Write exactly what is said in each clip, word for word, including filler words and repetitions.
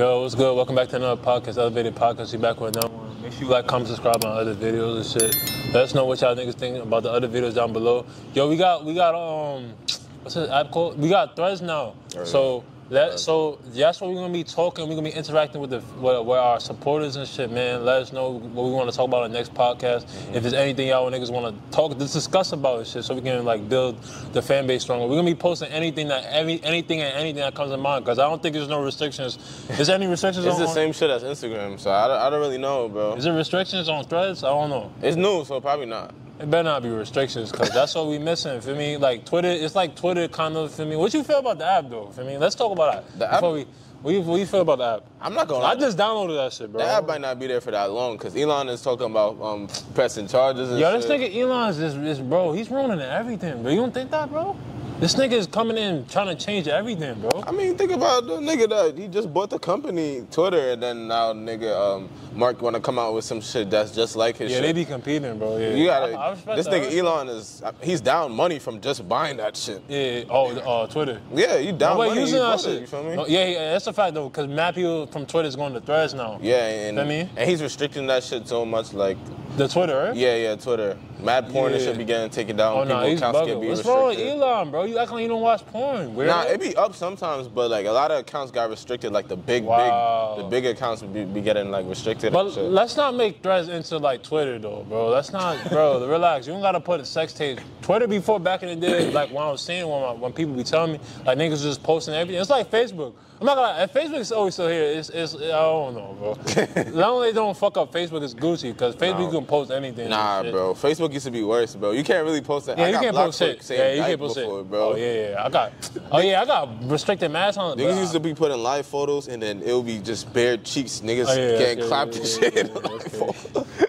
Yo, what's good? Welcome back to another podcast, Elevated Podcast. We back with another one. Make sure you like, comment, subscribe on other videos and shit. Let us know what y'all niggas think about the other videos down below. Yo, we got we got um, what's this app called? We got threads now. Right. So let so that's what we're gonna be talking. We're gonna be interacting with the with, with our supporters and shit, man. Let us know what we want to talk about on the next podcast. Mm-hmm. If there's anything y'all niggas want to talk, just discuss about and shit, so we can like build the fan base stronger. We're gonna be posting anything that every anything and anything that comes to mind, because I don't think there's no restrictions. Is there any restrictions? It's on, the same on? Shit as Instagram, so I don't, I don't really know, bro. Is there restrictions on threads? I don't know. It's new, so probably not. It better not be restrictions, because that's what we missing, feel me? Like, Twitter, it's like Twitter kind of, feel me? What you feel about the app, though, feel me? Let's talk about that. The app? We, what, you, what you feel about the app? I'm not going to. I just downloaded that shit, bro. The app might not be there for that long, because Elon is talking about um, pressing charges and Yo, shit. Yo, this nigga Elon's just, just, bro, he's ruining everything, bro. You don't think that, bro? This nigga is coming in trying to change everything, bro. I mean, think about the nigga that he just bought the company, Twitter, and then now nigga um, Mark want to come out with some shit that's just like his yeah, shit. Yeah, they be competing, bro. Yeah. You gotta. I, I this that. nigga Elon is he's down money from just buying that shit. Yeah. Oh, uh, Twitter. Yeah, you down no, wait, money. Using you that shit. It, you feel me? No, yeah, yeah, that's a fact though, because mad people from Twitter is going to threads now. Yeah, and feel me? And he's restricting that shit so much, like. The Twitter, right? Yeah, yeah, Twitter. Mad porn yeah. should be getting taken down. Oh, nah, he's bugging. What's wrong with Elon, bro? You act like you don't watch porn. Weird. Nah, it be up sometimes, but like a lot of accounts got restricted. Like the big, wow. big, the big accounts would be, be getting like restricted. But shit. Let's not make threads into like Twitter, though, bro. Let's not, bro. Relax. You don't gotta put a sex tape. Twitter before back in the day, like when I was seeing when my, when people be telling me, like niggas just posting everything. It's like Facebook. I'm not gonna lie, Facebook's always still here. It's, it's, I don't know, bro. As long as they don't fuck up Facebook, it's Gucci, because Facebook no. can post anything. Nah, bro. Facebook used to be worse, bro. You can't really post that. Yeah, I you got can't post shit. Yeah, you can't post before, it. Bro. Oh, yeah, yeah. I got, oh, yeah, I got restricted masks on. Niggas bro. used to be putting live photos, and then it would be just bare cheeks. Niggas oh, yeah, getting okay, clapped yeah, and yeah, shit. Yeah, yeah,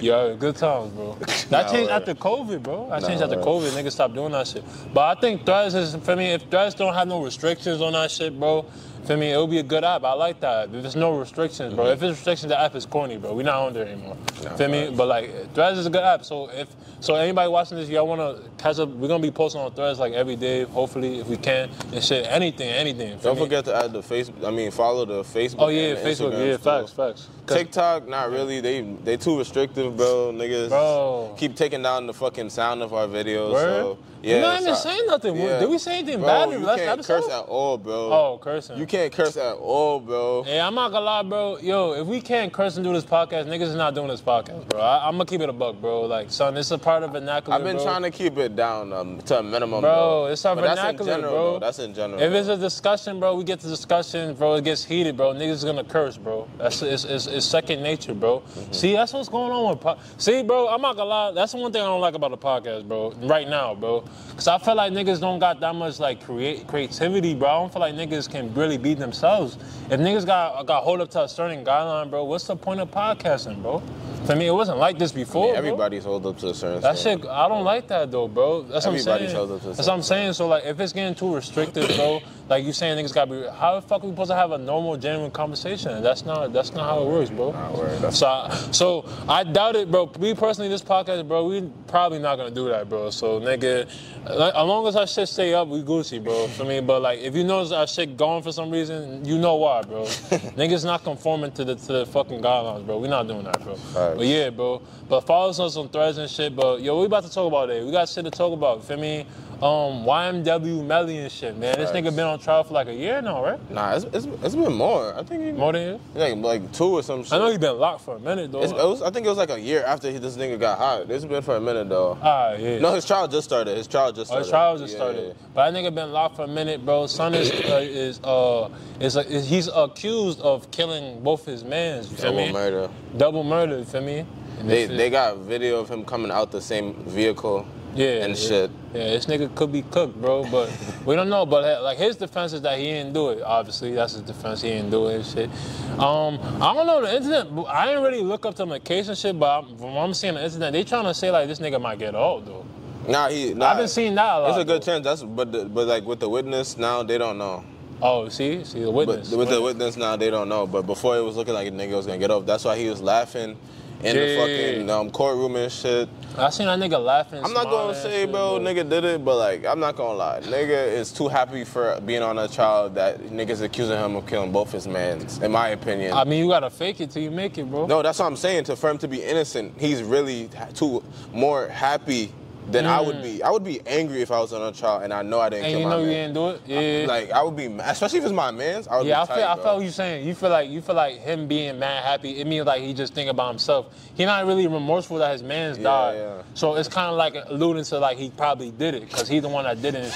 Yo, good times, bro. That nah, changed right. after COVID, bro. That nah, changed after right. COVID. Niggas stopped doing that shit. But I think Threads is, for me, if Threads don't have no restrictions on that shit, bro, for me, it'll be a good app. I like that. If there's no restrictions, bro. Mm-hmm. If there's restrictions, the app is corny, bro. We're not on there anymore. Nah, feel right. me? But like, Threads is a good app. So if so, anybody watching this, y'all wanna catch up? We're gonna be posting on Threads like every day, hopefully, if we can and shit. Anything, anything. Don't me. forget to add the Facebook. I mean, follow the Facebook. Oh yeah, Facebook. Instagram yeah, facts, still. facts. TikTok, not really. They they too restrictive, bro. Niggas bro. keep taking down the fucking sound of our videos. Word? So yeah, we're not even saying nothing. Yeah. Did we say anything bro, bad in the last episode? You can't curse at all, bro. Oh, cursing. You can't curse at all, bro. Yeah, I'm not gonna lie, bro. Yo, if we can't curse and do this podcast, niggas is not doing this podcast, bro. I, I'm gonna keep it a buck, bro. Like, son, it's a part of vernacular, I've been bro. trying to keep it down um, to a minimum, bro. Bro. It's a but vernacular, that's in general, bro. bro. That's in general. If bro. it's a discussion, bro, we get to discussion, bro. It gets heated, bro. Niggas is gonna curse, bro. That's it's, it's, it's second nature, bro. Mm-hmm. See, that's what's going on with po- See, bro, I'm not gonna lie. That's the one thing I don't like about the podcast, bro. Right now, bro. Because I feel like niggas don't got that much, like, create creativity, bro. I don't feel like niggas can really be themselves. If niggas got got hold up to a certain guideline, bro, what's the point of podcasting, bro? For me, it wasn't like this before, I mean, everybody's bro. held up to a certain That story. shit, I don't like that, though, bro. That's what I'm saying. Everybody's held up to a certain That's what I'm saying. So, like, if it's getting too restrictive, bro, like you saying niggas gotta be, how the fuck are we supposed to have a normal, genuine conversation? That's not that's not how it works, bro. Not worried. So, I, so, I doubt it, bro. We personally, this podcast, bro, we probably not gonna do that, bro. So, nigga, like, as long as our shit stay up, we Gucci, bro. For me, but, like, if you notice our shit going for some reason, you know why, bro. Niggas not conforming to the, to the fucking guidelines, bro. We not doing that, bro. All right. But yeah, bro. But follow us on some threads and shit. But yo, we about to talk about it. We got shit to talk about. Feel me? Um, Y N W Melly and shit, man. This nigga been on trial for like a year now, right? Nah, it's it's, it's been more. I think he, more than a year. Like, like two or some shit. I know he been locked for a minute though. It was, I think it was like a year after he, this nigga got hot. It's been for a minute though. Ah, yeah. No, his trial just started. His trial just started. Oh, his trial just yeah, started. Yeah. But that nigga been locked for a minute, bro. Son is uh, is uh is, uh, is he's accused of killing both his mans. Double me? murder. Double murder. You feel me? They they got a video of him coming out the same vehicle. Yeah, and yeah, shit. Yeah, this nigga could be cooked, bro, but we don't know. But like his defense is that he didn't do it. Obviously, that's his defense. He didn't do it and shit. Um, I don't know the incident. I didn't really look up to the case and shit, but I'm, from what I'm seeing the incident, they trying to say like this nigga might get old though. Nah, he. Nah, I've been seeing that a lot. It's a good though. chance. That's but the, but like with the witness now, they don't know. Oh, see? See, the witness. But with the witness now, they don't know. But before it was looking like a nigga was gonna get off. That's why he was laughing. in yeah. the fucking um, courtroom and shit. I seen that nigga laughing. I'm not gonna say, shit, bro, nigga did it, but like, I'm not gonna lie. Nigga is too happy for being on a trial that niggas accusing him of killing both his mans, in my opinion. I mean, you gotta fake it till you make it, bro. No, that's what I'm saying. To, for him to be innocent, he's really too more happy than mm. I would be. I would be angry if I was on a trial and I know I didn't and kill my man. And you know you didn't do it? Yeah. I, like, I would be mad, especially if it's my man's. I would yeah, be tight, I feel, bro. I feel what you're saying. You feel like you feel like him being mad happy, it means like he just thinking about himself. He not really remorseful that his man's yeah, died. Yeah. So it's kind of like alluding to like he probably did it because he's the one that did it and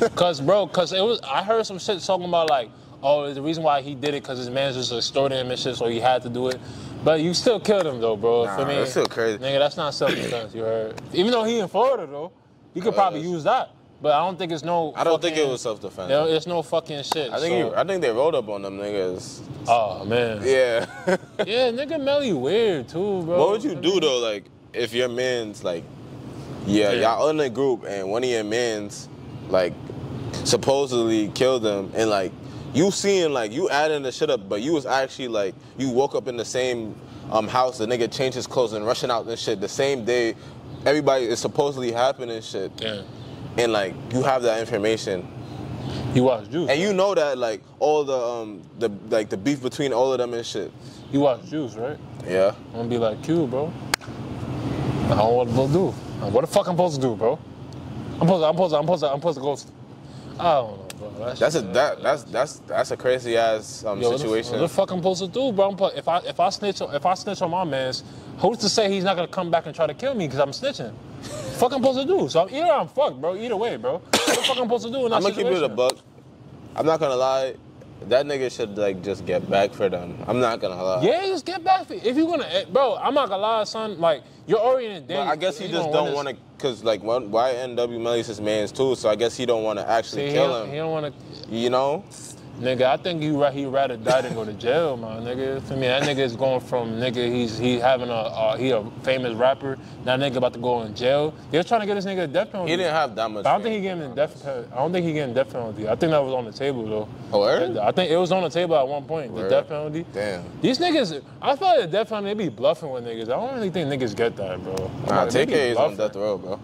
shit. Cause bro, cause it was, I heard some shit talking about like, oh, the reason why he did it cause his man's just extorting him and shit, so he had to do it. But you still killed him, though, bro. Nah, for me, that's still crazy. Nigga, that's not self-defense, you heard. Even though he in Florida, though, you could oh, probably use that. But I don't think it's no I don't fucking, think it was self-defense. No, it's no fucking shit. I think so. he, I think they rolled up on them niggas. Oh, man. Yeah. Yeah, nigga Melly weird, too, bro. What would you do, though, like, if your man's, like, yeah, yeah. y'all in a group and one of your man's, like, supposedly killed them and, like, you seeing, like, you adding the shit up, but you was actually, like, you woke up in the same um, house, the nigga changed his clothes and rushing out and shit the same day everybody is supposedly happening shit. Yeah. And, like, you have that information. You watch Juice. And right? You know that, like, all the, um, the like, the beef between all of them and shit. You watch Juice, right? Yeah. I'm gonna be like, Q, bro. I don't know what to do. What the fuck I'm supposed to do, bro? I'm supposed to, I'm supposed to, I'm supposed to, I'm supposed to go, I don't know. Bro, that's a that, that's that's that's a crazy ass um, Yo, situation. What the fuck I'm supposed to do, bro? I'm, if I if I snitch on, if I snitch on my man's, who's to say he's not gonna come back and try to kill me because I'm snitching? Fuck I'm supposed to do? So I'm, either I'm fucked, bro. Either way, bro. What the fuck I'm supposed to do in that I'm gonna situation? Keep it a buck. I'm not gonna lie. That nigga should like just get back for them. I'm not gonna lie. Yeah, just get back for if you gonna, bro. I'm not gonna lie, son. Like you're already in danger. I guess he just don't want to, cause like Y N W Melly's his man's too. So I guess he don't want to actually See, kill he him. He don't want to. You know. Nigga, I think you he rather die than go to jail, my nigga. For me, that nigga is going from nigga he's he having a uh, he a famous rapper. Now nigga about to go in jail. They're trying to get this nigga a death penalty. He didn't have that much. But I don't think he gave him death. I don't think he gave him death penalty. I think that was on the table though. Oh, really? I think it was on the table at one point. Word? The death penalty. Damn. These niggas, I feel like the death penalty they be bluffing with niggas. I don't really think niggas get that, bro. Nah, like, T K is on death row, bro.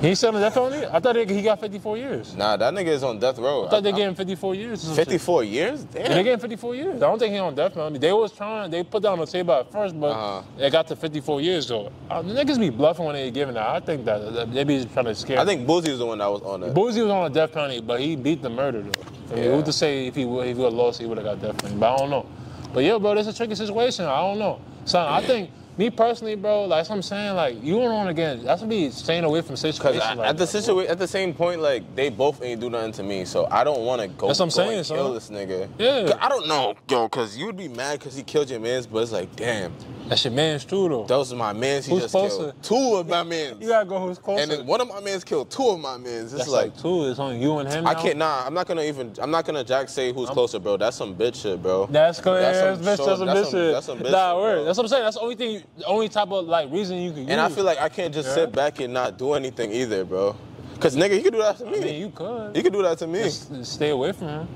He's selling death penalty? I thought he got fifty-four years. Nah, that nigga is on death row. I thought they gave him fifty-four years. fifty-four years? Damn. Yeah, they gave him fifty-four years. I don't think he's on death penalty. They was trying, they put down the table at first, but uh-huh. they got to fifty-four years, though. Uh, the niggas be bluffing when they giving that. I think that, that they be trying to scare I think Boosie was the one that was on that. Boosie was on the death penalty, but he beat the murder, though. Yeah. Who to say if he, would, if he would have lost, he would have got death penalty? But I don't know. But yeah, bro, this is a tricky situation. I don't know. So yeah. I think. Me personally, bro, like that's what I'm saying, like you don't want to get that's what be staying away from situations. Cause I, like at the situation, at the same point, like they both ain't do nothing to me, so I don't want to go. That's what I'm go saying. So. Kill this nigga. Yeah. I don't know, yo, cause you would be mad cause he killed your man's, but it's like, damn. That's your man's too, though. Those are my man's. He who's just closer? Killed two of my man's. You gotta go who's closer. And then one of my man's killed two of my man's. It's that's like, like two. It's on you and him. I now? Can't. Nah, I'm not gonna even. I'm not gonna jack say who's I'm, closer, bro. That's some bitch shit, bro. That's crazy. That's, that's, that's some bitch shit. That's some bitch. Nah, word. Bro. That's what I'm saying. That's the only thing. You, the only type of like reason you can use. And I feel like I can't just yeah. sit back and not do anything either, bro. Cause nigga, you could do that to me. I mean, you could. You could do that to me. Just stay away from him.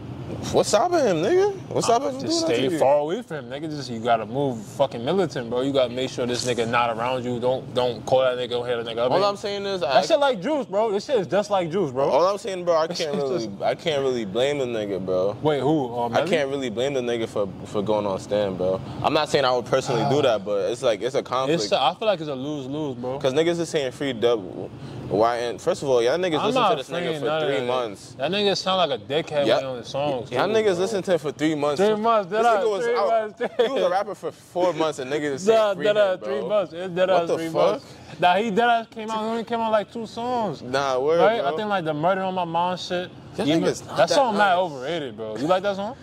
What's stopping him, nigga? What's stopping him from doing that to you? Just stay far away from him, nigga. Just you gotta move fucking militant, bro. You gotta make sure this nigga not around you. Don't don't call that nigga, head a nigga up. All I'm saying is that I, shit like Juice, bro. This shit is just like Juice, bro. All I'm saying, bro, I can't really I can't really blame the nigga, bro. Wait, who? Um, I can't really blame the nigga for for going on stand, bro. I'm not saying I would personally uh, do that, but it's like it's a conflict. It's a, I feel like it's a lose lose, bro. Cause niggas is saying free double. Why? And first of all, y'all niggas listen to this nigga for three that months. That nigga sound like a dickhead yeah. on his songs. Y'all niggas listen to him for three months. Three months. This nigga was out. Months. He was a rapper for four months, and niggas is saying free months, bro. Three months. It what the three fuck? Months. Nah, he deadass came out. He only came out like two songs. Nah, word, right? Bro. I think like the murder on my mom shit. Even, that that song nice. Mad overrated, bro. You like that song?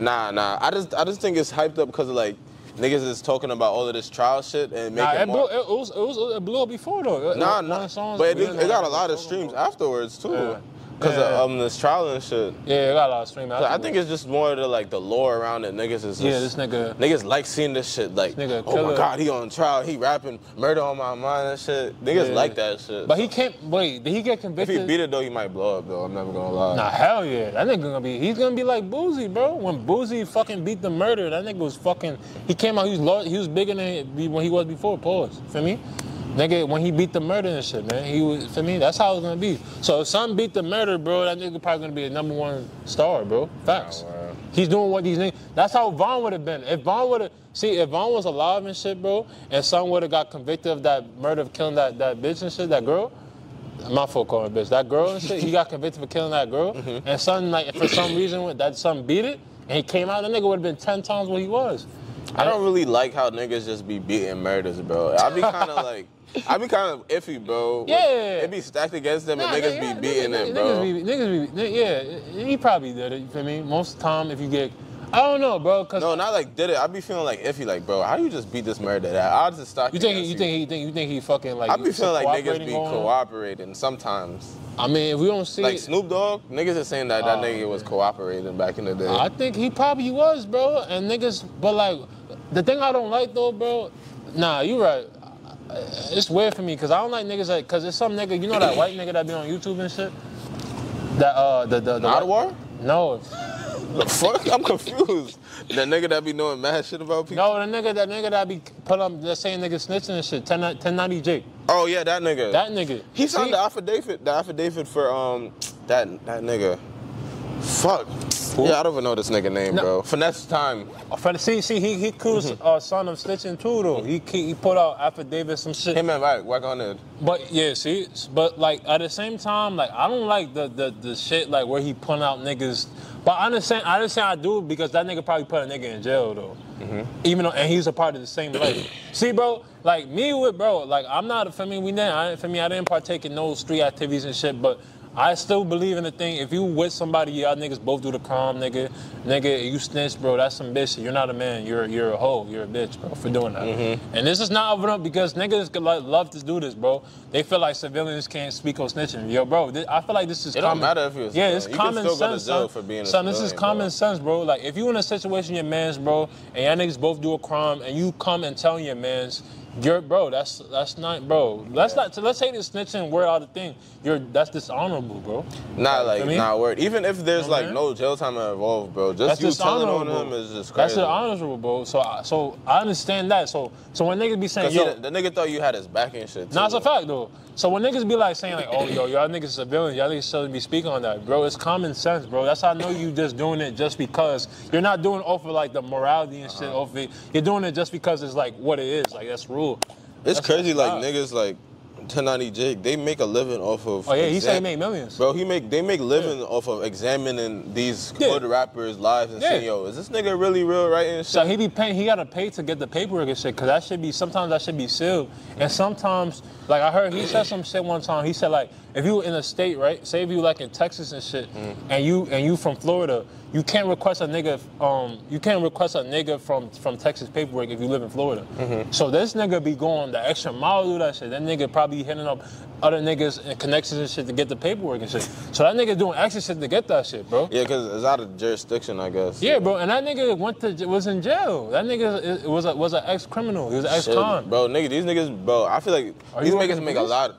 Nah, nah. I just, I just think it's hyped up because like. Niggas is talking about all of this trial shit and making nah, it, more... it, it, was, it, was, it blew up before, though. It, nah, nah. Songs, but it, it got a lot of streams afterwards, too. Yeah. because yeah. of um, this trial and shit. Yeah, it got a lot of streaming. I, I think it's just more the like the lore around it. Niggas is just, yeah, this nigga. Niggas like seeing this shit. Like, this nigga, oh killer. My god, he on trial. He rapping murder on my mind and shit. Niggas yeah. like that shit. But so. He can't. Wait, did he get convicted? If he beat it though, he might blow up though. I'm never gonna lie. Nah, hell yeah. That nigga gonna be. He's gonna be like Boosie, bro. When Boosie fucking beat the murder, that nigga was fucking. He came out. He was large, he was bigger than when he was before. Pause. Feel me? Nigga, when he beat the murder and shit, man, he was, for me, that's how it was gonna be. So if some beat the murder, bro, that nigga probably gonna be a number one star, bro. Facts. Oh, wow. He's doing what these niggas, that's how Vaughn would have been. If Vaughn would have, see, if Vaughn was alive and shit, bro, and someone would have got convicted of that murder of killing that, that bitch and shit, that girl, my fault calling bitch, that girl and shit, he got convicted for killing that girl, mm-hmm. and some, like, for some reason, that some beat it, and he came out, that nigga would have been ten times what he was. I don't really like how niggas just be beating murders, bro. I be kind of like, I be kind of iffy, bro. Yeah. It be stacked against them nah, and niggas yeah, be beating niggas, them, bro. Niggas be, niggas be, yeah, he probably did it, you feel me? Most of the time, if you get, I don't know, bro. Cause no, not like did it. I be feeling like iffy, like, bro, how you just beat this murder? That I'll just stack you think he, you. You think he, think, you think he fucking, like, I be feeling like niggas be cooperating sometimes. I mean, if we don't see... Like Snoop Dogg, niggas are saying that that oh, nigga was cooperating back in the day. I think he probably was, bro. And niggas... But, like, the thing I don't like, though, bro... Nah, you right. It's weird for me, because I don't like niggas like... Because there's some nigga... You know that white nigga that be on YouTube and shit? That, uh... the the, the Not white, No. The fuck? I'm confused. That nigga that be knowing mad shit about people? No, the nigga that nigga that be put up... That same nigga snitching and shit. ten ninety J. Oh, yeah, that nigga. That nigga. He signed the affidavit, the affidavit for um that that nigga. Fuck. Who? Yeah, I don't even know this nigga name, no. bro. Finesse time. See, see, he he accused mm-hmm. uh, son of snitching too, though. He he put out affidavit, some shit. Hey man, right, work on it. But yeah, see, but like at the same time, like I don't like the the, the shit like where he putting out niggas. But I understand, I understand I do because that nigga probably put a nigga in jail though. Mm-hmm. Even though, and he's a part of the same life. See, bro, like me with bro, like I'm not for me. We didn't. I, for me, I didn't partake in those street activities and shit. But I still believe in the thing. If you with somebody, y'all niggas both do the crime, nigga. Nigga, you snitch, bro. That's some bitch. You're not a man. You're you're a hoe. You're a bitch, bro, for doing that. Mm-hmm. And this is not over up because niggas love to do this, bro. They feel like civilians can't speak on snitching. Yo, bro, this, I feel like this is. It common. Don't matter if you're. Yeah, it's you common can still sense, go to jail son. For being a son, this is common bro. Sense, bro. Like if you in a situation, your man's, bro, and y'all niggas both do a crime, and you come and tell your man's. You're, bro, that's that's not, bro. Let's yeah. not, so let's say this snitching word out of thing. You're, that's dishonorable, bro. Not like, I mean? Not word. Even if there's mm-hmm. like no jail time involved, bro. Just that's you telling on him is just crazy. That's dishonorable, bro. So, so I understand that. So, so when niggas be saying, yo, the, the nigga thought you had his back and shit. Too, nah, it's a fact though. So when niggas be like saying like, oh, yo, y'all niggas civilians, y'all niggas shouldn't be speaking on that, bro. It's common sense, bro. That's how I know you just doing it just because you're not doing off of like the morality and uh-huh. shit off it. You're doing it just because it's like what it is, like that's rude. It's that's crazy, like out. Niggas like ten ninety J, they make a living off of. Oh yeah, he said he made millions. Bro, he make they make living yeah. off of examining these yeah. hood rappers' lives and yeah. saying, yo, is this nigga really real, right? And shit? So he be paying, he gotta pay to get the paperwork and shit, cause that should be sometimes that should be sealed, and sometimes like I heard he said some shit one time. He said like if you in a state, right, say if you like in Texas and shit, mm. and you and you from Florida, you can't request a nigga, um, you can't request a nigga from from Texas paperwork if you live in Florida. Mm-hmm. So this nigga be going the extra mile to do that shit. That nigga probably be hitting up other niggas and connections and shit to get the paperwork and shit. So that nigga doing extra shit to get that shit, bro. Yeah, because it's out of jurisdiction, I guess. Yeah, bro, and that nigga went to was in jail. That nigga was a, was an ex-criminal. He was an ex-con. Shit, bro, nigga, these niggas, bro, I feel like Are these niggas make a lot of...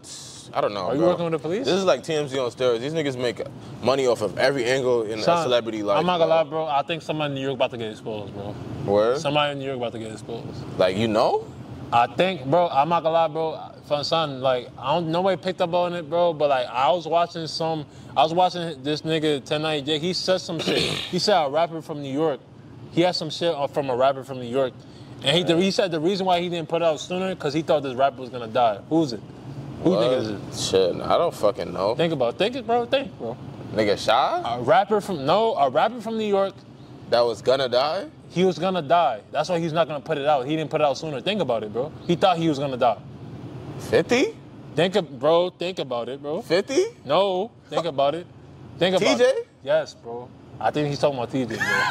I don't know, Are you bro. working with the police? This is like T M Z on steroids. These niggas make money off of every angle in Son, a celebrity life. I'm not gonna lie, bro. I think somebody in New York about to get exposed, bro. Where? Somebody in New York about to get exposed. Like, you know? I think, bro, I'm not gonna lie, bro. Fun son, like, I don't, nobody picked up on it, bro, but like, I was watching some, I was watching this nigga, ten ninety J, he said some shit. He said a rapper from New York, he had some shit from a rapper from New York, and he, the, he said the reason why he didn't put it out sooner, because he thought this rapper was gonna die. Who's it? Who what? Niggas is? Shit, I don't fucking know. Think about it. Think it, bro. Think, bro. Nigga Shy? A rapper from, no, a rapper from New York. That was gonna die? He was gonna die. That's why he's not gonna put it out. He didn't put it out sooner. Think about it, bro. He thought he was gonna die. fifty? Think, of, bro, think about it, bro. fifty? No, think about it. Think about T J? It. T J? Yes, bro. I think he's talking about T J, bro.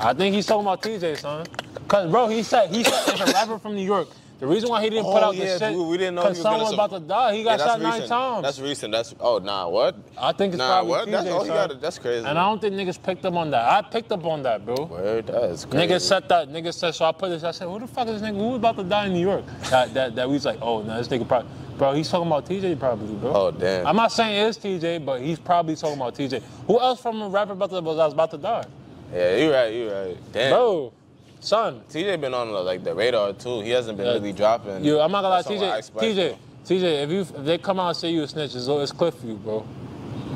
I think he's talking about T J, son. Cause, bro, he said, he said, it's a rapper from New York. The reason why he didn't oh, put out yeah, the shit we, we didn't know because someone about to die. He got yeah, shot nine recent. times. That's recent. That's oh nah what? I think it's nah, probably what? T J, that's, oh, he got it. That's crazy. And I don't think niggas picked up on that. I picked up on that, bro. Word, that is crazy. Niggas said that. Niggas said so. I put this. I said, who the fuck is this nigga? Who was about to die in New York? That that that we was like, oh no, this nigga probably. Bro, he's talking about T J probably, bro. Oh, damn. I'm not saying it's T J, but he's probably talking about T J. Who else from a rapper about to, was about to die? Yeah, you're right, you're right. Damn. Bro, son. T J been on like the radar, too. He hasn't been yeah. really dropping. Yo, I'm not gonna lie, T J, T J, T J, if, you, if they come out and say you a snitch, it's, it's clip for you, bro.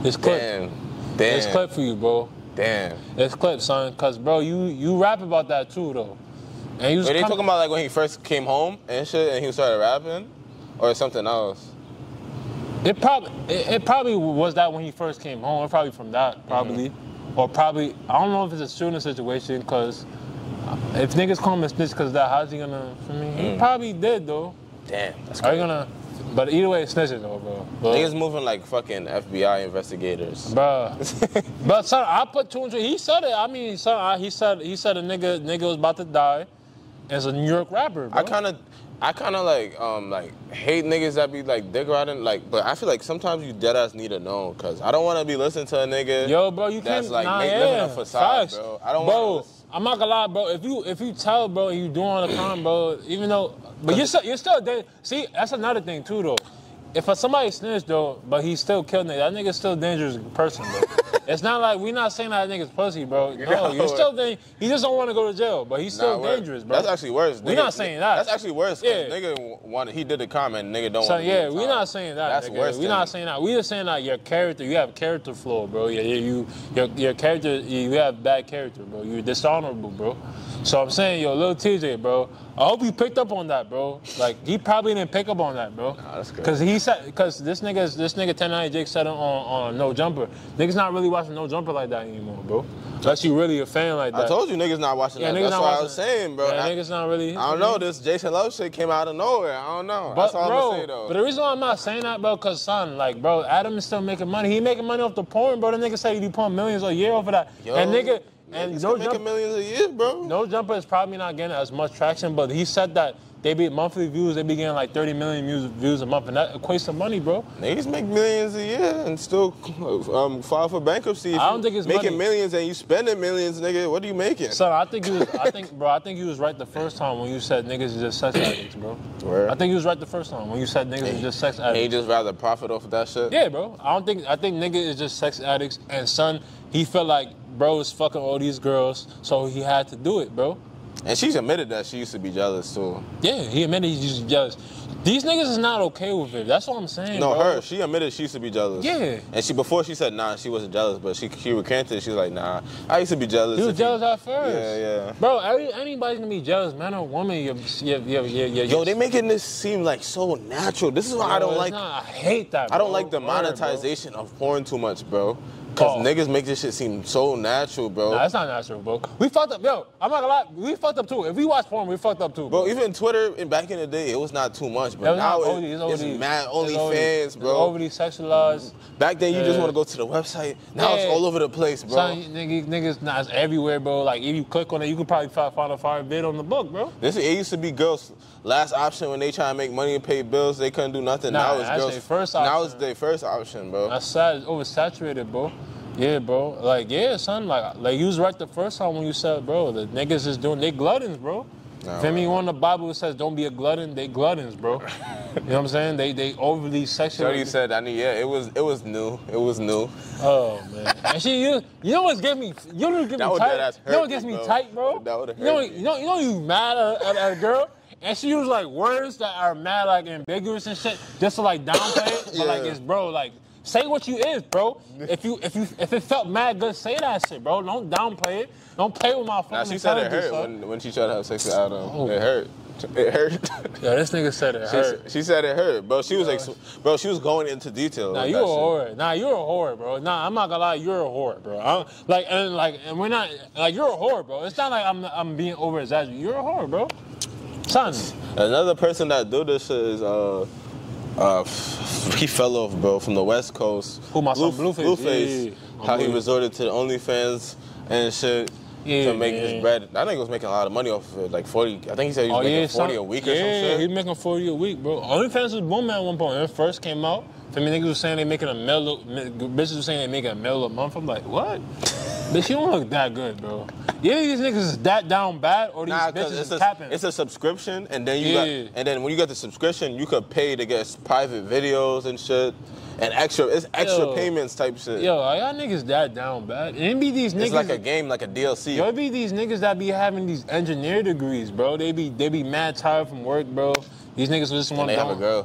It's clip. Damn, damn. It's clip for you, bro. Damn. It's clip, son, because, bro, you, you rap about that, too, though. And you was Were they talking about, like, when he first came home and shit, and he started rapping? Or something else. It probably it, it probably was that when he first came home. It probably from that, probably. Mm-hmm. Or probably, I don't know if it's a shooting situation, because if niggas call him a snitch because that, how's he gonna, for me? Mm. He probably did, though. Damn, that's crazy. Are you gonna, but either way, it's snitching, though, bro. bro. Niggas moving like fucking F B I investigators. Bruh. But, son, I put two and three, he said it. I mean, son, I, he said he said a nigga, nigga was about to die as a New York rapper, bro. I kind of... I kind of like um like hate niggas that be like dick riding, like, but I feel like sometimes you dead ass need to know, because I don't want to be listening to a nigga Yo, bro, you that's like nah, make, yeah. living a facade, Facts. bro. I don't want to I'm not gonna lie, bro. If you if you tell, bro, you doing a crime, bro, even though, but you're still, you're still dead. See, that's another thing too, though. If somebody snitched, though, but he still killed nigga, that nigga's still a dangerous person, bro. It's not like we're not saying that nigga's pussy, bro. No, no you're still dang- he just don't want to go to jail, but he's still nah, dangerous, bro. That's actually worse. We're nigga, not saying that. That's actually worse. Yeah, nigga wanted, he did a comment, nigga don't. So, want to yeah, we're not saying that. That's nigga. worse. We're not saying that. We're just saying that your character, you have character flaw, bro. Yeah, you, your your character, you have bad character, bro. You're dishonorable, bro. So I'm saying, yo, little T J, bro, I hope you picked up on that, bro. Like, he probably didn't pick up on that, bro. Nah, that's good. Because he said, because this nigga, this nigga ten ninety J said on, on No Jumper. Niggas not really watching No Jumper like that anymore, bro. Unless you really a fan like that. I told you niggas not watching yeah, that. That's what I was saying, bro. Yeah, I, niggas not really. I don't know. This Jason Love shit came out of nowhere. I don't know. But, that's all bro, I'm saying, though. But the reason why I'm not saying that, bro, because, son, like, bro, Adam is still making money. He making money off the porn, bro. The nigga said he be pulling millions a year over that. Yo. And nigga... And no jumper, millions a year, bro. No Jumper is probably not getting as much traction, but he said that they be monthly views, they be getting like thirty million views, views a month, and that equates to money, bro. Niggas make millions a year and still um, file for bankruptcy. I don't think it's making money. Millions and you spending millions, nigga. What are you making? Son, I think you was, I think, bro, I think you was right the first time when you said niggas is just sex addicts, bro. Where? I think you was right the first time when you said niggas is just sex addicts. They just rather profit off of that shit. Yeah, bro. I don't think I think nigga is just sex addicts, and son, he felt like. Bro is fucking all these girls, so he had to do it, bro. And she's admitted that she used to be jealous, too. Yeah, he admitted he used to be jealous. These niggas is not okay with it. That's what I'm saying, No, bro. her. She admitted she used to be jealous. Yeah. And she before she said, nah, she wasn't jealous, but she she recanted. She was like, nah, I used to be jealous. You was jealous you... at first. Yeah, yeah. Bro, every, anybody's gonna be jealous, man or woman. You're, you're, you're, you're, you're, Yo, they making this seem like so natural. This is why bro, I don't like... Not, I hate that, bro. I don't like the monetization Word, of porn too much, bro. Because oh. niggas make this shit seem so natural, bro. Nah, it's not natural, bro. We fucked up. Yo, I'm not gonna lie. We fucked up, too. If we watch porn, we fucked up, too. Bro, bro even Twitter in, back in the day, it was not too much, but now it, it's, it's, it's mad OnlyFans, bro. It's overly sexualized. Back then, you yeah. just want to go to the website. Now yeah. it's all over the place, bro. Son, niggas, niggas nah, it's everywhere, bro. Like, if you click on it, you can probably find a fire bid on the book, bro. This It used to be girls' last option when they try to make money and pay bills. They couldn't do nothing. Nah, now it's girls' first option. Now it's their first option, bro. That's sad. It's oversaturated, bro. Yeah, bro. Like, yeah, son. Like, like you was right the first time when you said, bro, the niggas is doing, they gluttons, bro. Nah, if anyone in the Bible says don't be a glutton, they gluttons, bro. You know what I'm saying? They they overly sexual. Jody said, I knew, yeah, it was it was new. It was new. Oh, man. And she, you, you know what's getting me, you know what's getting me tight? You know what gets me tight, bro? That would have hurt me. You know, you know you mad at, at, at a girl? And she used, like, words that are mad, like, ambiguous and shit, just to, like, downplay it. But, yeah. like, it's, bro, like... Say what you is, bro. If you if you if it felt mad good, say that shit, bro. Don't downplay it. Don't play with my fucking. Nah, she said it hurt when, when she tried to have sex with Adam. Oh. It hurt. It hurt. Yeah, this nigga said it she, hurt. She said it hurt, bro. She was like, bro, she was going into detail. Nah, you a whore. Nah, you're a whore, bro. Nah, I'm not gonna lie, you're a whore, bro. I'm, like and like and we're not like you're a whore, bro. It's not like I'm I'm being over exaggerated. You're a whore, bro. Son. Another person that do this shit is uh. Uh, he fell off, bro, from the West Coast. Who, my Blue, son Blueface? Blueface, yeah, yeah, yeah. how he resorted to the OnlyFans and shit. yeah, to make yeah. his bread. That nigga was making a lot of money off of it, like forty. I think he said he was oh, making yeah, forty some, a week or yeah, something. Yeah, he was making forty a week, bro. OnlyFans was booming at one point. When it first came out, for me, niggas was saying they making a mil. Bitches was saying they making a mil a month. I'm like, what? Bitch, you don't look that good, bro. Yeah, these niggas is that down bad, or these nah, bitches it's is a, it's a subscription, and then you yeah. got, and then when you get the subscription, you could pay to get private videos and shit. And extra, it's extra yo, payments type shit. Yo, y'all niggas that down bad. And it be these niggas. It's like a game, like a D L C. Yo, it be these niggas that be having these engineer degrees, bro. They be they be mad tired from work, bro. These niggas just want to. They have a girl.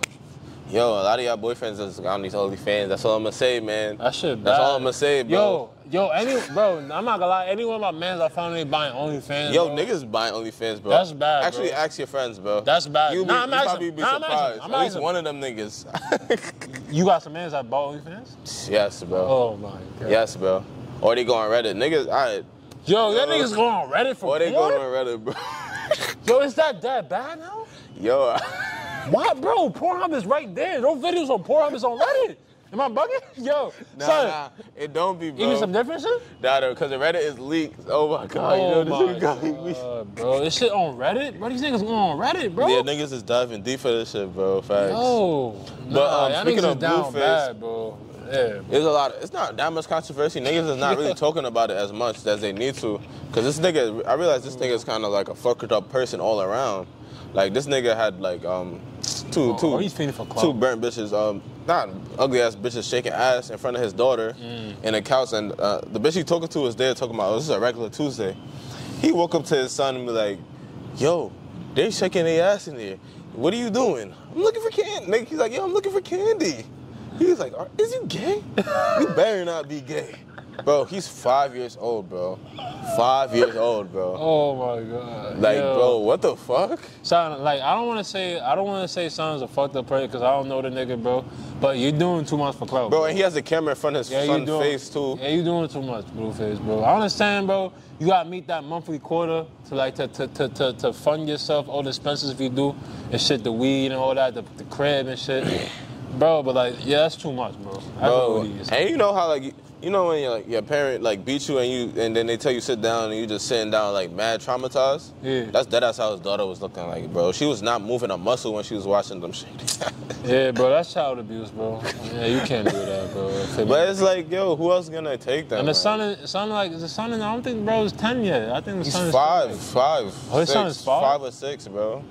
Yo, a lot of y'all boyfriends is on these OnlyFans. That's all I'm gonna say, man. That shit bad. That's all I'm gonna say, bro. Yo, yo, any bro, I'm not gonna lie. Any one of my mans I found they buying OnlyFans. Yo, bro. Niggas buying OnlyFans, bro. That's bad. Actually, bro. ask your friends, bro. That's bad. You, nah, be, I'm you asking, probably be nah, surprised. I'm asking, I'm At least asking. one of them niggas. You got some mans that bought OnlyFans? Yes, bro. Oh my god. Yes, bro. Or they go on Reddit, niggas. All right. Yo, that uh, niggas go on Reddit for. Or they go on Reddit, bro. Yo, is that that bad now? Yo. Why, bro? Pornhub is right there. Those videos on Pornhub is on Reddit. Am I bugging? Yo, nah, son. Nah, it don't be, bro. You need some different shit? Nah, no, because the Reddit is leaked. Oh, my God. Oh, you know, this nigga got me. Bro, this shit on Reddit? Bro, these niggas going on Reddit, bro. Yeah, niggas is diving deep for this shit, bro. Facts. No. But nah, um, speaking of Blueface, bad, bro. Yeah, there's a lot of, it's not that much controversy. Niggas is not really talking about it as much as they need to. Because this nigga, I realize this nigga is kind of like a fucked up person all around. Like, this nigga had, like, um, two, oh, two, he's feeding for club. two burnt bitches, um, not ugly-ass bitches shaking ass in front of his daughter mm. in a couch. And uh, the bitch he talking to was there talking about, oh, this is a regular Tuesday. He woke up to his son and be like, yo, they shaking their ass in there. What are you doing? I'm looking for candy. He's like, yo, I'm looking for candy. He's like, is you gay? You better not be gay. Bro, he's five years old, bro. Five years old, bro. Oh my god. Like, yo. Bro, what the fuck? Son, like, I don't want to say, I don't want to say son's a fucked up person because I don't know the nigga, bro. But you're doing too much for clout. Bro, and he has a camera in front of his yeah, son's doing, face too. Yeah, you doing too much, Blueface, bro. I understand, bro. You gotta meet that monthly quota to like to to to to, to fund yourself, all the expenses if you do, and shit, the weed and all that, the, the crib and shit, bro. But like, yeah, that's too much, bro. I bro, know and you know how like. You, You know when like, your parent like beat you and you and then they tell you sit down and you just sitting down like mad traumatized? Yeah. That's that, that's how his daughter was looking like, bro. She was not moving a muscle when she was watching them shit. Yeah, bro, that's child abuse, bro. Yeah, you can't do that, bro. But me. It's like, yo, who else is gonna take that? And the son, is, son like the son, is, I don't think bro is ten yet. I think the son He's is five, like, five, oh, his six, son is five, five or six, bro.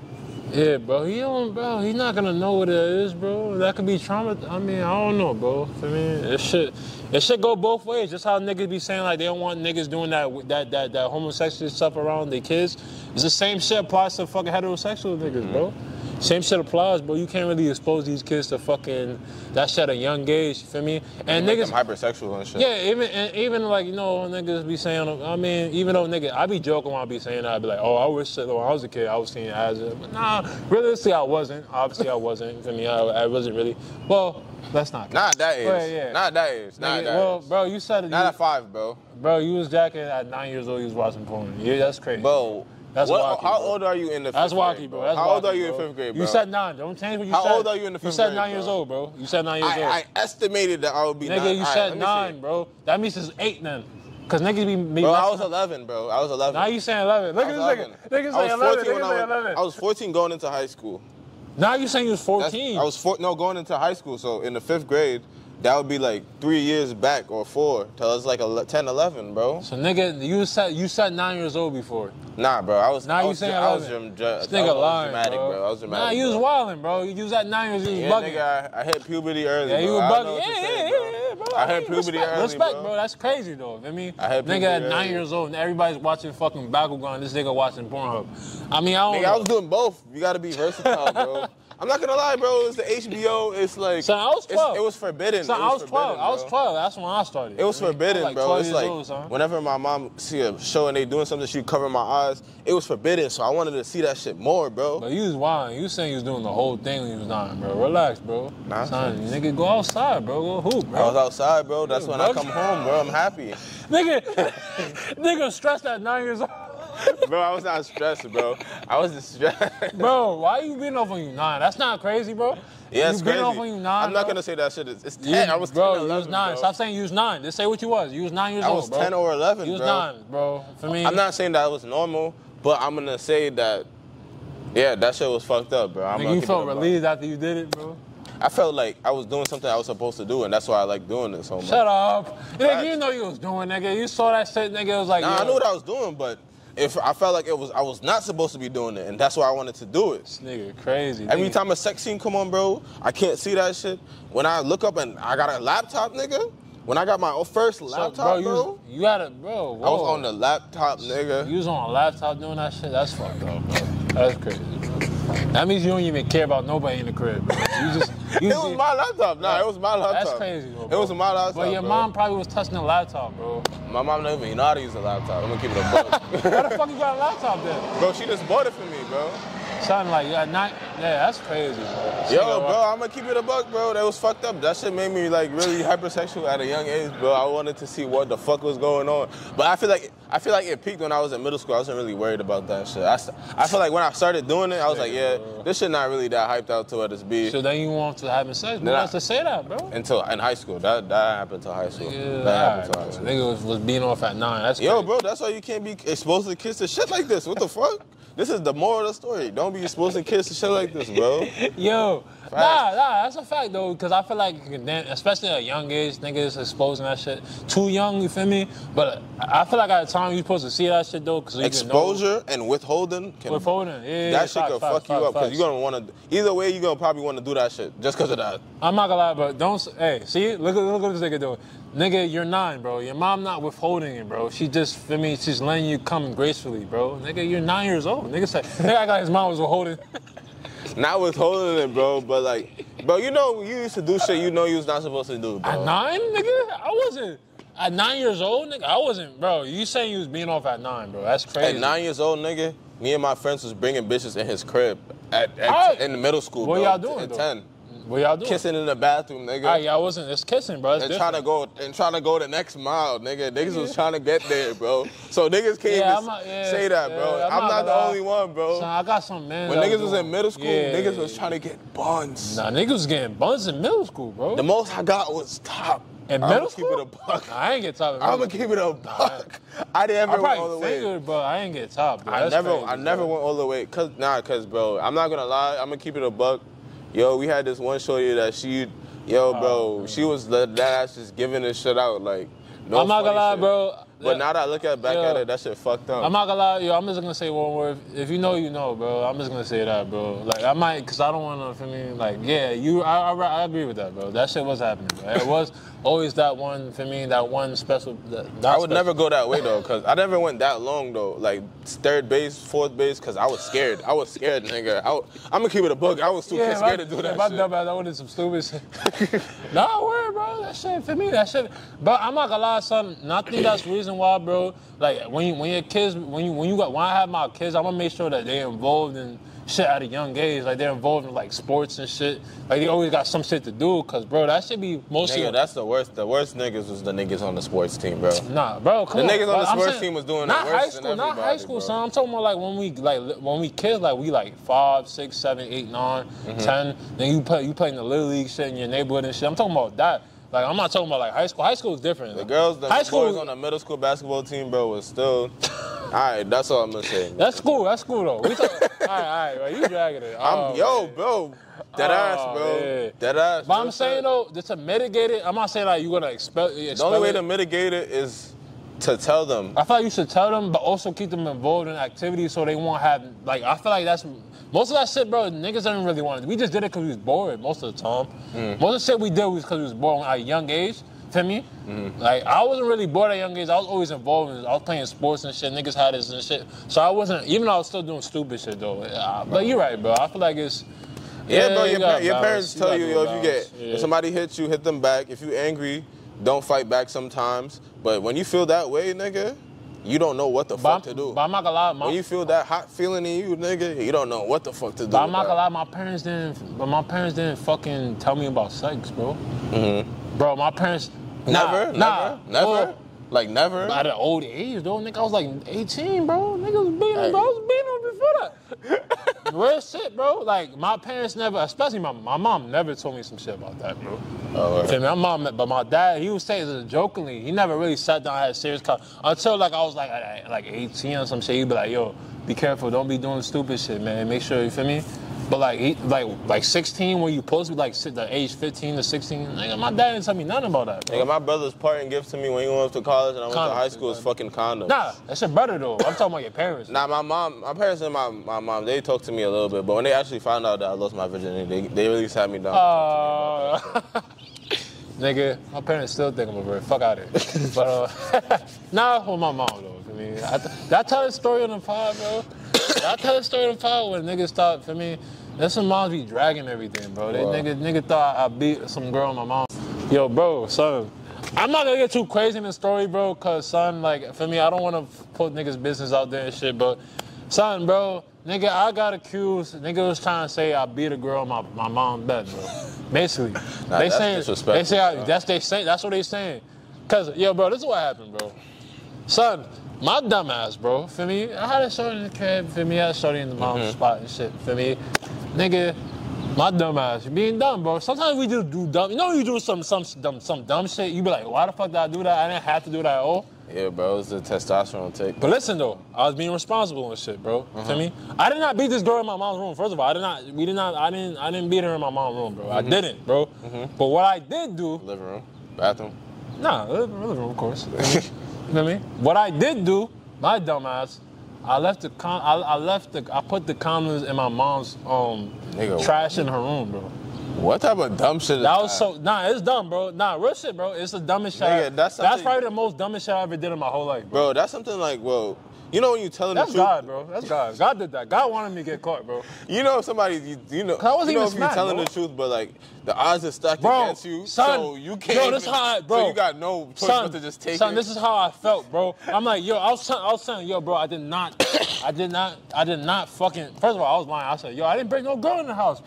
Yeah, bro, he don't, bro, he's not gonna know what it is, bro. That could be trauma, I mean, I don't know, bro. I mean, it should, it should go both ways. Just how niggas be saying, like, they don't want niggas doing that that that, that homosexual stuff around their kids. It's the same shit applies to fucking heterosexual niggas, bro. Same shit applies, bro. You can't really expose these kids to fucking that shit at a young age, you feel me? And you niggas... hypersexual and shit. Yeah, even, and even like, you know, niggas be saying... I mean, even though niggas... I be joking when I be saying that. I be like, oh, I wish that when I was a kid, I was seeing as a... But nah, realistically, I wasn't. Obviously, I wasn't. You feel me? I, I wasn't really... Well, that's not... Not that age. Yeah, yeah. Not that age. Not nigga, that well, age. Bro, you said... It, not you, at five, bro. Bro, you was jacking at nine years old. You was watching porn. Yeah, that's crazy. Bro... That's what, wacky, how bro. old are you in the fifth That's wacky, grade, bro. That's how wacky, old are you bro. in fifth grade, bro? You said nine. Don't change what you how said. How old are you in the fifth grade, You said nine grade, years old, bro. You said nine years I, old. I estimated that I would be nigga, nine. Nigga, you All said right, nine, bro. That means it's eight then. Because niggas be... be bro, I was eleven, bro. I was eleven. Now you saying eleven. Look at this nigga. Niggas say eleven. Niggas say eleven. I was fourteen going into high school. Now you saying you was fourteen. That's, I was four, no, going into high school. So in the fifth grade... That would be like three years back or four. Till it's like ten, eleven, bro. So, nigga, you said you said nine years old before. Nah, bro. I was Nah, I you was, saying I was, dr- this nigga I was lying, dramatic, bro. bro. I was dramatic. Nah, you was wildin', bro. You was at nine years old. You was bugging. Yeah, nigga, I, I hit puberty early. Yeah, you were bugging. Yeah, yeah, yeah, yeah, bro. I, I hit puberty respect, early. Respect, bro. bro. That's crazy, though. I mean, I nigga at nine early. years old and everybody's watching fucking Bakugan. This nigga watching Pornhub. I mean, I don't. Nigga, know. I was doing both. You gotta be versatile, bro. I'm not gonna lie, bro. It's the H B O. It's like son, I was twelve. It was forbidden. Son, it was I was twelve. Bro. I was twelve. That's when I started. It was forbidden, like bro. It's like old, whenever my mom see a show and they doing something, she cover my eyes. It was forbidden, so I wanted to see that shit more, bro. But you was wild. You saying you was doing the whole thing when you was nine, bro. Relax, bro. Nah, son, nigga, go outside, bro. Go hoop, bro. I was outside, bro. That's when I come home, bro. I'm happy. Nigga, nigga, stressed at nine years old. Bro, I was not stressing, bro. I was just stressed. Bro, why you beating off on you nine? That's not crazy, bro. Yeah, it's you crazy. Off on you nine, I'm not going to say that shit. It's, it's ten. You, I was bro, ten or eleven, you was nine. Bro. Stop saying you was nine. Just say what you was. You was nine years I old, was bro. I was ten or eleven, you bro. You was nine, bro. For me. I'm not saying that it was normal, but I'm going to say that, yeah, that shit was fucked up, bro. I'm Nigga, you felt relieved after you did it, bro? I felt like I was doing something I was supposed to do, and that's why I like doing this so much. Shut up. Nigga, you know you was doing, nigga. You saw that shit, nigga. It was like, nah, yo. I knew what I was doing, but if I felt like it was, I was not supposed to be doing it, and that's why I wanted to do it. This nigga crazy. Every nigga. time a sex scene come on, bro, I can't see that shit. When I look up and I got a laptop, nigga. When I got my first laptop, so, bro, bro. You, you had a, bro. Whoa. I was on the laptop, nigga. You was on a laptop doing that shit? That's fucked up, bro. That's crazy. That means you don't even care about nobody in the crib, bro. You just, you it was my laptop. Nah, it was my laptop. That's crazy, bro. It was my laptop, But your bro. mom probably was touching the laptop, bro. My mom don't even know how to use a laptop. I'm gonna keep it a buck. Why the fuck you got a laptop then? Bro, she just bought it for me, bro. Something like that. Yeah, that's crazy, bro. She Yo, bro, rock. I'm gonna keep it a buck, bro. That was fucked up. That shit made me, like, really hypersexual at a young age, bro. I wanted to see what the fuck was going on. But I feel like I feel like it peaked when I was in middle school. I wasn't really worried about that shit. I, I feel like when I started doing it, I was yeah, like, yeah, bro. this shit not really that hyped out to what it's be. So then you want to have sex? Who wants to say that, bro? Until in high school. That that happened to high school. Yeah, that happened to high school. Nigga was, was being off at nine. That's crazy. Yo, bro, that's why you can't be exposed to kids to shit like this. What the fuck? This is the moral of the story. Don't be exposed to kids to shit like this, bro. Yo, fact. nah, nah, that's a fact, though, because I feel like, especially at a young age, niggas exposing that shit. Too young, you feel me? But I feel like at the time, you're supposed to see that shit, though, because you Exposure can know. and withholding. Can, withholding, yeah. That shit could fuck you up, because you're going to want to, either way, you're going to probably want to do that shit, just because of that. I'm not going to lie, but don't, hey, see, look, look at this nigga doing. Nigga, you're nine, bro. Your mom not withholding it, bro. She just, feel me, she's letting you come gracefully, bro. Nigga, you're nine years old. Nigga said, nigga act like his mom was withholding. Not withholding it, bro, but like, bro, you know, you used to do shit you know you was not supposed to do, bro. At nine, nigga? I wasn't. At nine years old, nigga? I wasn't, bro. You saying you was being off at nine, bro. That's crazy. At nine years old, nigga, me and my friends was bringing bitches in his crib at, at right. in the middle school, what bro. What y'all doing, At though? ten. What y'all doing? Kissing in the bathroom, nigga. All right, y'all wasn't. It's kissing, bro. It's and different. trying to go and trying to go the next mile, nigga. Niggas yeah. was trying to get there, bro. So niggas can't yeah, not, yeah, say that, yeah, bro. I'm, I'm not, not the lie. only one, bro. So I got some man. When niggas was doing. in middle school, yeah, niggas yeah, was yeah. trying to get buns. Nah, niggas was getting buns in middle school, bro. The most I got was top. In middle I'ma school? Keep it a buck. Nah, I ain't get top. In I'm gonna keep it a buck. Nah, I didn't ever went all the way. I bro. I ain't get top. Bro. I never, I never went all the way. Cause nah, cause bro, I'm not gonna lie. I'm gonna keep it a buck. Yo, we had this one shorty that she, yo, bro, oh, she was that ass just giving this shit out, like, no I'm not gonna lie, shit. bro. But yeah. now that I look at back yeah. at it, that shit fucked up. I'm not gonna lie, yo, I'm just gonna say one word. If you know, you know, bro. I'm just gonna say that, bro. Like, I might, because I don't wanna, for me, like, yeah, you, I, I, I agree with that, bro. That shit was happening, bro. It was always that one, for me, that one special. That, that I would special. never go that way, though, because I never went that long, though. Like, third base, fourth base, because I was scared. I was scared, nigga. I, I'm gonna keep it a book. I was too yeah, scared I, to do that shit. Dumb, I wanted some stupid shit. Nah, word, bro. That shit, for me, that shit. But I'm not gonna lie, son. I think that's reason why, bro, like when you, when your kids, when you when you got when I have my kids, I want to make sure that they're involved in shit at a young age. Like they're involved in like sports and shit. Like they always got some shit to do, cause bro, that should be mostly. Nigga, that's the worst. The worst niggas was the niggas on the sports team, bro. Nah, bro, come on. The niggas on, on the I'm sports saying, team was doing not the worst high school, than everybody, not high school, bro. son. I'm talking about like when we like when we kids, like we like five, six, seven, eight, nine, mm-hmm. ten. Then you play you playing the little league shit in your neighborhood and shit. I'm talking about that. Like, I'm not talking about, like, high school. High school is different. The girls, the high boys on the middle school basketball team, bro, was still... All right, that's all I'm going to say. That's cool. That's cool, though. We talk... all right, all right, bro. You dragging it. Oh, I'm, yo, man. bro. Dead oh, ass, bro. Man. Dead ass. But I'm saying, though, just to mitigate it, I'm not saying, like, you're going to expel it. The only way to mitigate it is... to tell them. I feel like you should tell them, but also keep them involved in activities so they won't have, like, I feel like that's, most of that shit, bro, niggas didn't really want it. We just did it because we was bored most of the time. Mm. Most of the shit we did was because we was bored at a young age, feel me? Mm. Like, I wasn't really bored at a young age. I was always involved in it. I was playing sports and shit. Niggas had this and shit. So I wasn't, even though I was still doing stupid shit, though. Yeah, but you're right, bro. I feel like it's, yeah, yeah bro, you your, par- your parents you tell you, yo, if you get, yeah. if somebody hits you, hit them back. If you angry, don't fight back sometimes, but when you feel that way, nigga, you don't know what the but fuck I'm, to do. But I'm not gonna lie, my, when you feel that hot feeling in you, nigga, you don't know what the fuck to do. But I'm not gonna lie, my parents didn't. But my parents didn't fucking tell me about sex, bro. Mm-hmm. Bro, my parents. Nah, never, nah, never, never. Well, Like, never? At an old age, though, nigga. I was like eighteen, bro. Niggas beating hey. Bro. I was beating them before that. Real shit, bro. Like, my parents never, especially my my mom, never told me some shit about that, bro. Oh, right. My mom, but my dad, he would say this jokingly. He never really sat down and had a serious conversation. Until, like, I was, like, like eighteen or some shit. He'd be like, yo, be careful. Don't be doing stupid shit, man. Make sure, you feel me? But, like, he, like, like sixteen, when you supposed to be, like, the age fifteen to sixteen, nigga, my dad didn't tell me nothing about that, bro. Nigga, my brother's parting gift to me when he went up to college and I went condoms, to high school is fucking condoms. Nah, that's your brother, though. I'm talking about your parents. Nah, my mom, my parents and my, my mom, they talked to me a little bit, but when they actually found out that I lost my virginity, they, they really sat me down uh, and talked to me about that. Nigga, my parents still think I'm a bird. Fuck out of here. But, uh, nah, with my mom, though. I mean, I th- did I tell this story on the pod, bro? Did I tell this story on the pod when niggas thought, for me, there's some moms be dragging everything, bro. They wow. nigga, nigga thought I beat some girl on my mom. Yo, bro, son, I'm not gonna get too crazy in this story, bro, cause son, like, for me, I don't wanna put niggas' business out there and shit, but son, bro, nigga, I got accused. Nigga was trying to say I beat a girl on my, my mom's bed, bro. Basically. Nah, they saying, they say I, that's they say, that's what they saying. Cause, yo, bro, this is what happened, bro. Son, my dumb ass, bro, feel me? I had a shorty in the crib, feel me? I had a shorty in the mom's mm-hmm. spot and shit, feel me? Nigga, my dumb ass, you being dumb, bro. Sometimes we just do dumb, you know you do some some dumb some dumb shit, you be like, why the fuck did I do that? I didn't have to do that at all. Yeah, bro, it was the testosterone take. But listen, though, I was being responsible and shit, bro, mm-hmm. feel me? I did not beat this girl in my mom's room, first of all. I did not, we did not, I didn't I didn't beat her in my mom's room, bro. Mm-hmm. I didn't, bro. Mm-hmm. But what I did do. Living room, bathroom. Nah, living room, of course. You know what I mean? What I did do, my dumbass, I left the con- I, I left the I put the condoms in my mom's um Nigga, trash what? in her room, bro. What type of dumb shit? Is that was that? so nah, it's dumb, bro. Nah, real shit, bro. It's the dumbest shit. Nigga, that's, that's probably the most dumbest shit I ever did in my whole life, bro. Bro, that's something like, whoa. You know when you telling that's the God, truth? That's God, bro. That's God. God did that. God wanted me to get caught, bro. You know if somebody, you, you know, I wasn't you know even if smacked, you're telling bro. the truth, but like the odds are stacked bro, against you, son, so you can't. Yo, this even, how I, bro. So you got no choice son, but to just take son, it. Son, this is how I felt, bro. I'm like, yo, I was, I was saying, yo, bro, I did not, I did not, I did not fucking. First of all, I was lying. I said, yo, I didn't bring no girl in the house.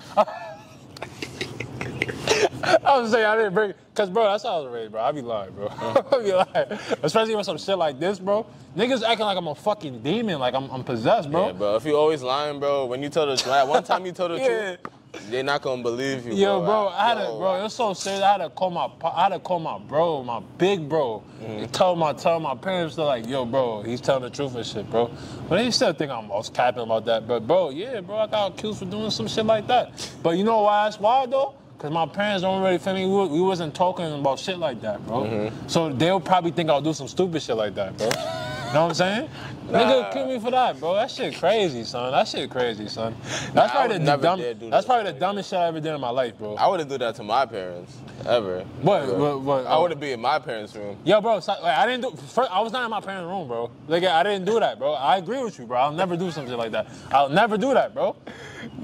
I was saying I didn't bring, cause bro, that's how I was raised, bro. I be lying, bro. I be lying, especially with some shit like this, bro. Niggas acting like I'm a fucking demon, like I'm, I'm possessed, bro. Yeah, bro. If you always lying, bro, when you tell the truth, one time you tell the yeah. truth, they not gonna believe you, bro. Yo, bro, I, I had yo. to, bro. It was so serious. I had to call my, I had to call my bro, my big bro. Mm-hmm. Tell my, tell my parents, they're like, yo, bro, he's telling the truth and shit, bro. But they still think I'm, I was capping about that, but bro, yeah, bro, I got accused for doing some shit like that. But you know why that's wild though? Cause my parents don't really feel me. We, we wasn't talking about shit like that, bro. Mm-hmm. So they'll probably think I'll do some stupid shit like that, bro. You know what I'm saying? Nah. Nigga, kill me for that, bro. That shit crazy, son. That shit crazy, son. That's nah, probably the dumb, that That's probably the like dumbest that. shit I ever did in my life, bro. I wouldn't do that to my parents ever. What? What? what I wouldn't be in my parents' room. Yo, bro. So, like, I didn't do. First, I was not in my parents' room, bro. Like I didn't do that, bro. I agree with you, bro. I'll never do something like that. I'll never do that, bro.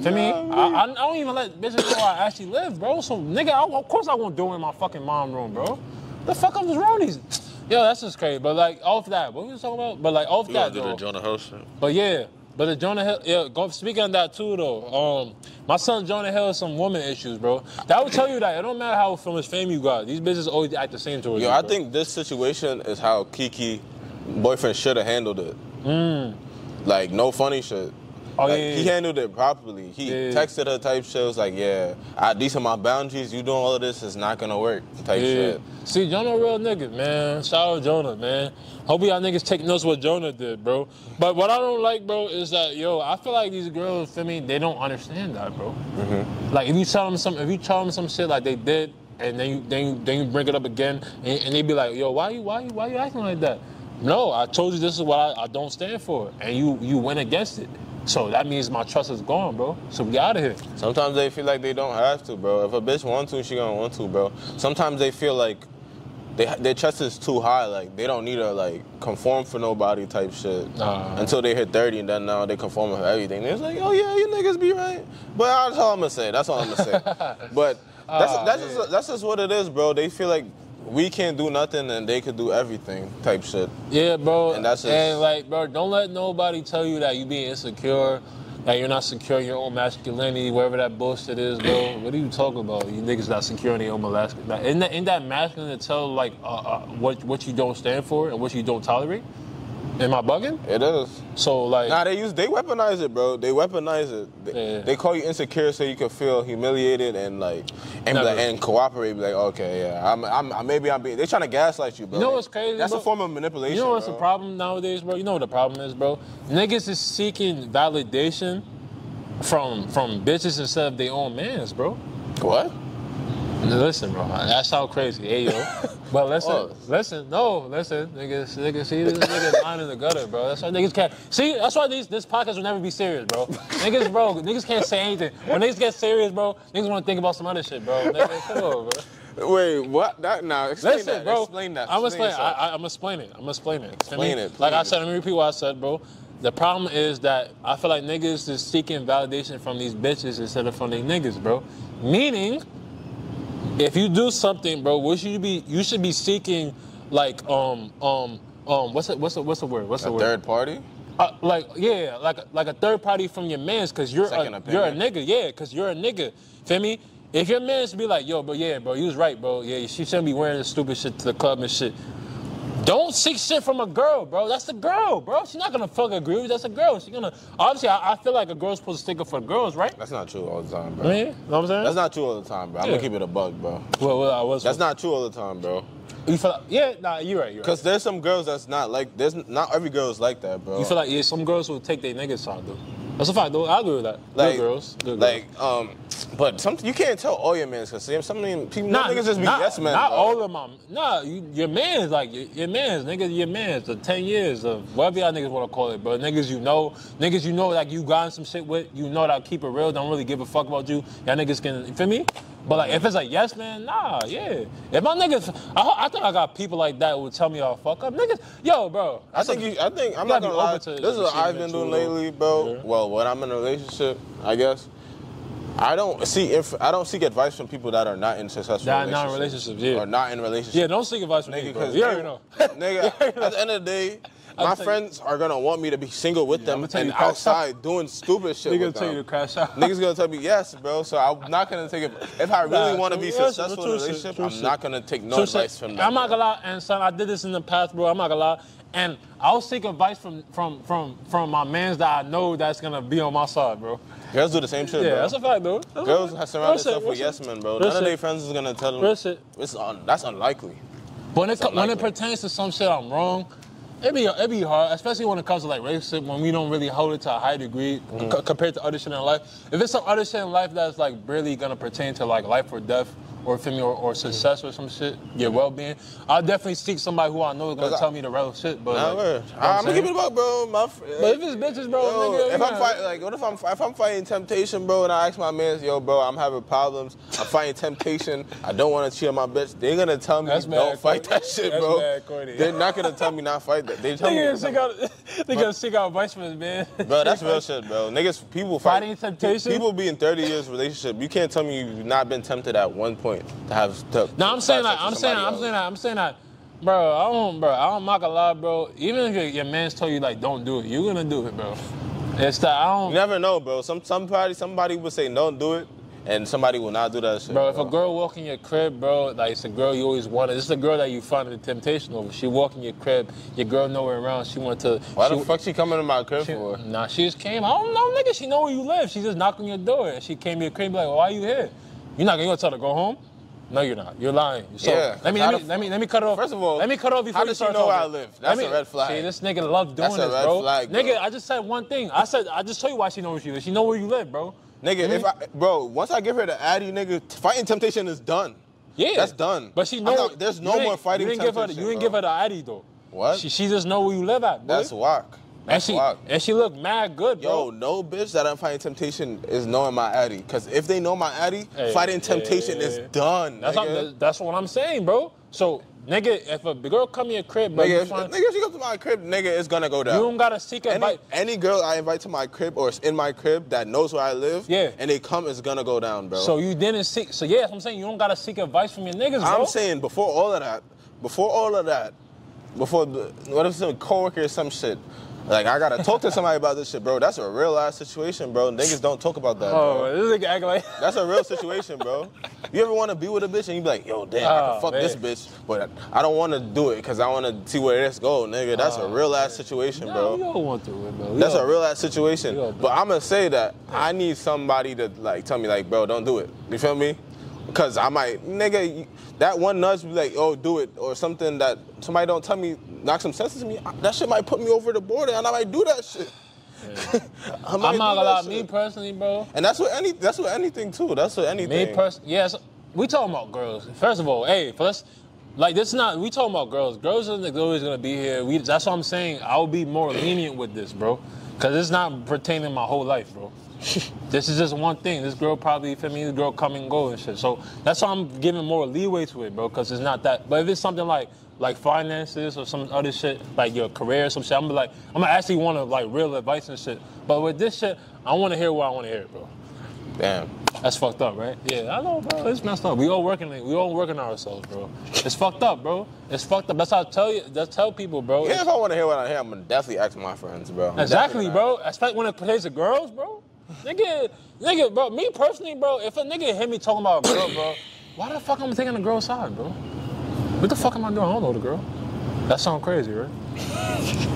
To me, no, I, I don't even let bitches know I actually live, bro. So, nigga, I, of course I won't do it in my fucking mom's room, bro. The fuck up with Ronnie's? Yo, that's just crazy. But, like, off that, what were you talking about? But, like, off you that, though. You want to do the Jonah Hill shit. But, yeah. But the Jonah Hill, yeah, go, speaking of that, too, though, um, my son Jonah Hill has some woman issues, bro. That would tell you that. It don't matter how much fame you got. These bitches always act the same towards Yo, you, Yo, I think this situation is how Kiki boyfriend should have handled it. Mm. Like, no funny shit. Oh, like, yeah, yeah, yeah. He handled it properly. He yeah, texted her type shit. Was like, yeah, I, these are my boundaries. You doing all of this is not going to work type yeah. shit. See, Jonah a real nigga, man. Shout out Jonah, man. Hope y'all niggas take notes what Jonah did, bro. But what I don't like, bro, is that, yo, I feel like these girls, feel me, they don't understand that, bro. Mm-hmm. Like, if you tell them some, if you tell them some shit like they did, and then you, then you, then you bring it up again, and, and they be like, yo, why you, why you, why you acting like that? No, I told you this is what I, I don't stand for, and you, you went against it. So that means my trust is gone, bro. So we out of here. Sometimes they feel like they don't have to, bro. If a bitch wants to, she gonna want to, bro. Sometimes they feel like they, their trust is too high. Like, they don't need to, like, conform for nobody type shit. Nah. Until they hit thirty, and then now they conform for everything. They're like, oh, yeah, you niggas be right. But that's all I'm gonna say. That's all I'm gonna say. But that's, uh, that's, just, that's just what it is, bro. They feel like we can't do nothing and they could do everything type shit. Yeah, bro. And that's just... And, like, bro, don't let nobody tell you that you being insecure. Like, you're not securing your own masculinity, whatever that bullshit is, bro. What are you talking about? You niggas not securing your own masculinity. Isn't that, isn't that masculine to tell, like, uh, uh, what what you don't stand for and what you don't tolerate? Am I bugging? It is. So, like... Nah, they use... They weaponize it, bro. They weaponize it. They, yeah. they call you insecure so you can feel humiliated and, like... And, nah, like, and cooperate. Be like, okay, yeah. I'm, I'm, maybe I'm being... They're trying to gaslight you, bro. You know what's crazy, That's bro? a form of manipulation, You know what's bro. the problem nowadays, bro? You know what the problem is, bro? Niggas is seeking validation from, from bitches instead of their own mans, bro. What? Listen, bro. That's how crazy. Hey, yo. But listen, oh. listen, no, listen, niggas, niggas, see, this nigga's lying in the gutter, bro. That's why niggas can't, see, that's why these, this podcast will never be serious, bro. Niggas, bro, niggas can't say anything. When niggas get serious, bro, niggas want to think about some other shit, bro. Niggas, come on, bro. Wait, what? That, nah, explain listen, that. Bro, explain that. I'm explain, explain I, I, I'm explain it. I'm explain it. Explain it. Like I said, let me repeat what I said, bro. The problem is that I feel like niggas is seeking validation from these bitches instead of from these niggas, bro. Meaning... If you do something, bro, what should you be? You should be seeking, like, um, um, um, what's it? What's the what's the word? What's the word? A third party? Uh, like, yeah, like, like a third party from your man's, cause you're a, you're a nigga, yeah, cause you're a nigga. Feel me? If your man's be like, yo, bro, yeah, bro, you was right, bro, yeah, she shouldn't be wearing this stupid shit to the club and shit. Don't seek shit from a girl, bro. That's a girl, bro. She's not gonna fuck agree with you. That's a girl. She's gonna obviously. I, I feel like a girl's supposed to stick up for girls, right? That's not true all the time, bro. Yeah, you know what I'm saying? That's not true all the time, bro. Yeah. I'm gonna keep it a buck, bro. Well, well I was. That's not true all the time, bro. You feel like, yeah, nah, you're right. You're Cause right. there's some girls that's not like. There's not every girl's like that, bro. You feel like yeah, some girls will take their niggas side though. That's a fact, though. I agree with that. Like, good girls. Good girls. Like, um, but some, you can't tell all your mans, because some people, not, niggas just be not, yes men. Not bro. all of my, nah, you, your mans, like, your, your mans, niggas, your mans, the ten years of whatever y'all niggas want to call it, bro. Niggas you know, niggas you know, like, you gotten some shit with, you know that keep it real, don't really give a fuck about you. Y'all niggas can, you feel me? But, like, if it's like, yes, man, nah, yeah. If my niggas, I, I think I got people like that who would tell me I'll fuck up. Niggas, yo, bro. I, I think, think you, I think, I'm not gonna lie, to this is what I've been doing lately, bro. Yeah. Well, when I'm in a relationship, I guess, I don't see if I don't seek advice from people that are not in successful that relationships. Not in relationships, yeah. Or not in relationships. Yeah, don't seek advice from nigga, people. You already know. Nigga, at the end of the day, my friends are gonna want me to be single with yeah, them and outside out. doing stupid shit Niggas with them. Niggas gonna tell you to crash out. Niggas gonna tell me, yes, bro, so I'm not gonna take it. If I really nah, wanna be yes, successful in a relationship, true I'm true not gonna take no advice from them. I'm not gonna lie, and son, I did this in the past, bro, I'm not gonna lie. And I'll seek advice from from from from my mans that I know that's gonna be on my side, bro. Girls do the same shit, yeah, bro. Yeah, that's a fact, dude. That's Girls have surrounded themselves with yes men, bro. None of their friends is gonna tell them. That's it. It's un, that's unlikely. But it, unlikely. When it pertains to some shit I'm wrong, it be it be hard, especially when it comes to like racism, when we don't really hold it to a high degree mm. c- compared to other shit in life. If it's some other shit in life that's like really gonna pertain to like life or death, or family, or, or success, or some shit, your well-being, I'll definitely seek somebody who I know is gonna I, tell me the real shit. But nah, like, you know I'm gonna keep it up, bro. My fr- but if it's bitches, bro, yo, nigga, if I'm know. fight, like, what if I'm if I'm fighting temptation, bro, and I ask my man, yo, bro, I'm having problems, I'm fighting temptation, I don't want to cheat on my bitch. They're gonna tell me that's don't bad, fight that shit, that's bro. Bad, Cordy, they're not gonna tell me not fight that. They tell niggas me. Gonna out, they gonna seek out advice from this man. Bro, that's real shit, bro. Niggas, people fight. Fighting temptation. People be in thirty years relationship. You can't tell me you've not been tempted at one point. To have to no, I'm saying that. I'm saying. I'm saying that. I'm saying that. Bro, I don't. Bro, I don't mock a lot, bro. Even if your, your man's told you like don't do it, you're gonna do it, bro. It's that I don't. You never know, bro. Some somebody somebody will say don't do it, and somebody will not do that shit. Bro, if bro. a girl walk in your crib, bro, like it's a girl you always wanted. This is a girl that you found the temptation over. She walk in your crib, your girl nowhere around. She went to. Why she, the fuck she coming to my crib she, for? Nah, she just came. I don't know, nigga. She know where you live. She just knocked on your door and she came to your crib. Be like, why are you here? You're not gonna tell her to go home? No, you're not. You're lying. So yeah, let me let me, f- let me let me cut it off. First of all, let me cut it off before how you start. How does she know talking. where I live? That's me, a red flag. See, this nigga loves doing That's this, a red bro. Flag, bro. Nigga, I just said one thing. I said I just told you why she knows where she lives. She know where you live, bro. Nigga, mm-hmm. if I, bro, once I give her the addy, nigga, fighting temptation is done. Yeah, that's done. But she know not, there's no more fighting. You didn't temptation, give her. The, you didn't bro. give her the addy though. What? She, she just know where you live at, bro. That's whack. And she, and she look mad good, bro. Yo, no bitch that I'm fighting temptation is knowing my addy. Because if they know my addy, hey, fighting temptation hey, hey, hey. is done. That's, not, that's what I'm saying, bro. So, nigga, if a girl come to your crib, bro. Nigga, if, find, nigga, if she comes to my crib, nigga, it's going to go down. You don't got to seek advice. Any, any girl I invite to my crib or is in my crib that knows where I live, yeah. and they come, it's going to go down, bro. So, you didn't seek. So, yeah, I'm saying you don't got to seek advice from your niggas, bro. I'm saying before all of that, before all of that, before, what if some coworker or some shit, Like, I gotta talk to somebody about this shit, bro. That's a real life situation, bro. Niggas don't talk about that, bro. Oh, this nigga act like... That's a real situation, bro. You ever wanna be with a bitch and you be like, yo, damn, oh, I can fuck man. this bitch, but I don't wanna do it because I wanna see where this go, nigga. That's oh, a real life situation, no, bro. You don't want to do it, bro. We That's don't. a real life situation. But I'm gonna say that I need somebody to, like, tell me, like, bro, don't do it. You feel me? Because I might, nigga, that one nudge be like, oh, do it, or something that somebody don't tell me, knock some sense into me, that shit might put me over the border, and I might do that shit. Yeah. I'm not gonna lie, me personally, bro. And that's what any, that's what anything, too. That's what anything. Me personally, yes, yeah, so we talking about girls. First of all, hey, first, like, this is not, we talking about girls. Girls are always gonna be here. We, that's what I'm saying. I'll be more lenient with this, bro, because it's not pertaining my whole life, bro. This is just one thing. This girl probably, for me, this girl come and go and shit. So that's why I'm giving more leeway to it, bro, because it's not that. But if it's something like like finances or some other shit, like your career or some shit, I'm gonna be like, I'm gonna actually want to like real advice and shit. But with this shit, I want to hear what I want to hear, bro. Damn. That's fucked up, right? Yeah, I know, bro. It's messed up. We all working, we all working on ourselves, bro. It's fucked up, bro. It's fucked up. That's how I tell you. That's tell people, bro. Yeah, it's, if I want to hear what I hear, I'm gonna definitely ask my friends, bro. I'm exactly, bro. Especially when it plays the girls, bro. Nigga, nigga, bro. Me personally, bro. If a nigga hear me talking about a girl, bro, why the fuck am I taking the girl's side, bro? What the fuck am I doing? I don't know the girl. That sound crazy, right?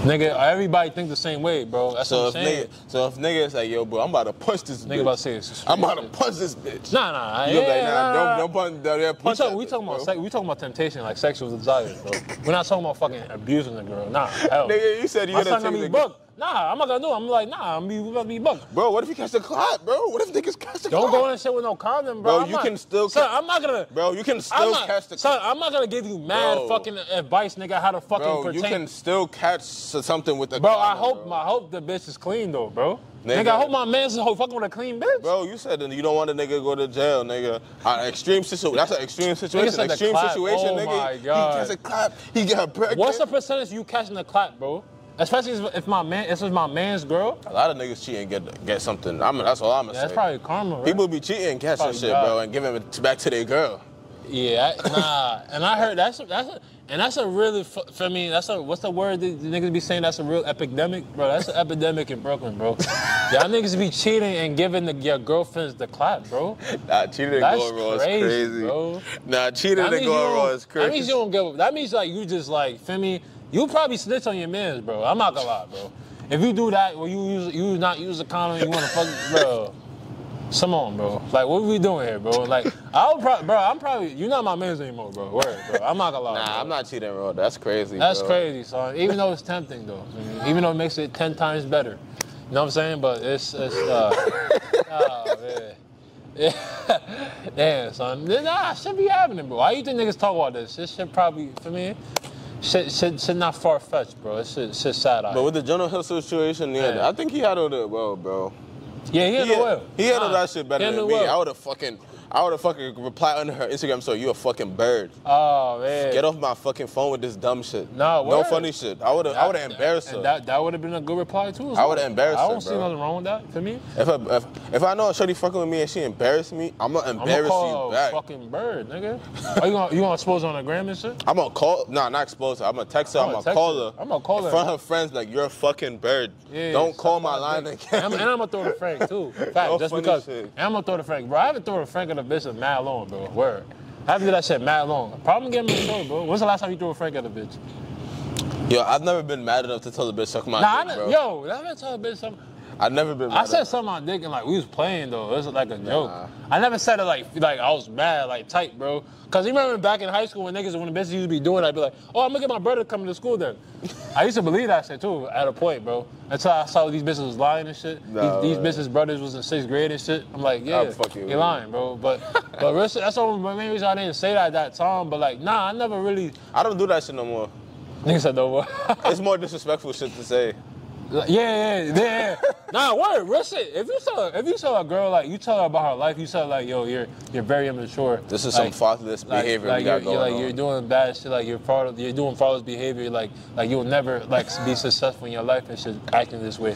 Nigga, everybody think the same way, bro. That's so what I'm saying. Nigga, so if nigga is like, yo, bro, I'm about to punch this nigga bitch. About to say this. I'm about to punch this bitch. Nah, nah. You're yeah, like, nah, nah, nah. Don't, don't punch, don't punch we, talk, we, talking bitch, about sex, we talking about temptation, like sexual desires, bro. We're not talking about fucking abusing the girl. Nah, hell. Nigga, you said you gonna take the girl. Nah, I'm not gonna do it. I'm like, nah, I'm gonna be bugged. Bro, what if you catch the clot, bro? What if niggas catch the clot? Don't go in and shit with no condom, bro. Bro, I'm you not, can still catch. Son, I'm not gonna. Bro, you can still not, catch the clot. Son, I'm not gonna give you mad bro. fucking advice, nigga, how to fucking bro, pretend. Bro, you can still catch something with the bro, condom, I hope, bro. I hope the bitch is clean, though, bro. Nigga, nigga, I hope my man's fucking with a clean bitch. Bro, you said that you don't want a nigga go to jail, nigga. Uh, extreme situation. That's an extreme situation. Nigga extreme situation, oh nigga. My God. He catch a clap. He got pregnant. What's the percentage you catching the clot, bro? Especially if my man, this was my man's girl. A lot of niggas cheat and get get something. I mean, that's all I'm gonna yeah, say. That's probably karma, right? People be cheating and catching shit, God. bro, and giving it back to their girl. Yeah, I, nah. And I heard that's that's a, and that's a really for me. That's a what's the word that the niggas be saying? That's a real epidemic, bro. That's an epidemic in Brooklyn, bro. Y'all niggas be cheating and giving the, your girlfriends the clap, bro. Nah, cheating and going raw is crazy, bro. Nah, cheating and going raw is crazy. That means you don't give. That means like you just like, feel me. You probably snitch on your mans, bro. I'm not gonna lie, bro. If you do that, or you use you not use a condom, you wanna fuck, bro. Come on, bro. Like, what are we doing here, bro? Like, I'll probably, bro. I'm probably you're not my mans anymore, bro. Word, bro. I'm not gonna lie. Nah, bro. I'm not cheating, bro. That's crazy. That's bro. crazy, son. Even though it's tempting, though. Even though it makes it ten times better. You know what I'm saying? But it's it's uh. Oh man. Yeah. Damn, son. Nah, shit be happening, bro. Why you think niggas talk about this? This shit probably for me. Shit, shit, shit not far-fetched, bro. It's shit, shit sad out. But with the Jonah Hill situation, yeah, yeah. I think he handled it well, bro. Yeah, he handled it well. He handled that shit better than me. Well. I would have fucking, I would have fucking replied under her Instagram, so you a fucking bird. Oh, man. Get off my fucking phone with this dumb shit. No, no funny shit. I would have I would have embarrassed her. That, that would have been a good reply, too. I would have embarrassed her, I don't her, bro. see nothing wrong with that, for me. If I, if, if I know a shorty fucking with me and she embarrassed me, I'm going to embarrass call you back. I'm going to fucking bird, nigga. Are you going you to expose her on the gram and shit? I'm going to call, nah, not expose her. I'm going to text her. I'm going to call her. I'm going to call her. In front of her friends, like, you're a fucking bird. Yeah, don't call my line again. And I'm going to throw the Frank, too. Fact, no just because. Shit. And I'm going to throw the Frank. Bro, I haven't thrown a Frank at a bitch in mad long, bro. Word. I haven't did that shit mad long. Problem getting me show, bro. When's the last time you threw a Frank at a bitch? Yo, I've never been mad enough to tell a bitch suck my nah, dick, bro. Yo, I've never told a bitch something. I've never been mad I said something on dick and like we was playing though. It was like a nah. joke. I never said it like like I was mad, like tight, bro. Cause you remember back in high school when niggas when the bitches used to be doing, I'd be like, oh, I'm gonna get my brother coming to school then. I used to believe that shit too at a point, bro. Until I saw these bitches was lying and shit. Nah, these, these bitches brothers was in sixth grade and shit. I'm like, yeah, you're you. lying, bro. But but really, that's the main reason I didn't say that at that time. But like, nah, I never really. I don't do that shit no more. Niggas said no more. It's more disrespectful shit to say. Yeah, yeah, yeah. Nah, word, real shit. If you tell if you tell a girl like you tell her about her life, you tell her like, yo, you're you're very immature. This is like, some fatherless like, behavior like, we got going like, on. You're doing bad shit. Like you're part of, you're doing fatherless behavior. Like like you'll never like be successful in your life and shit acting this way.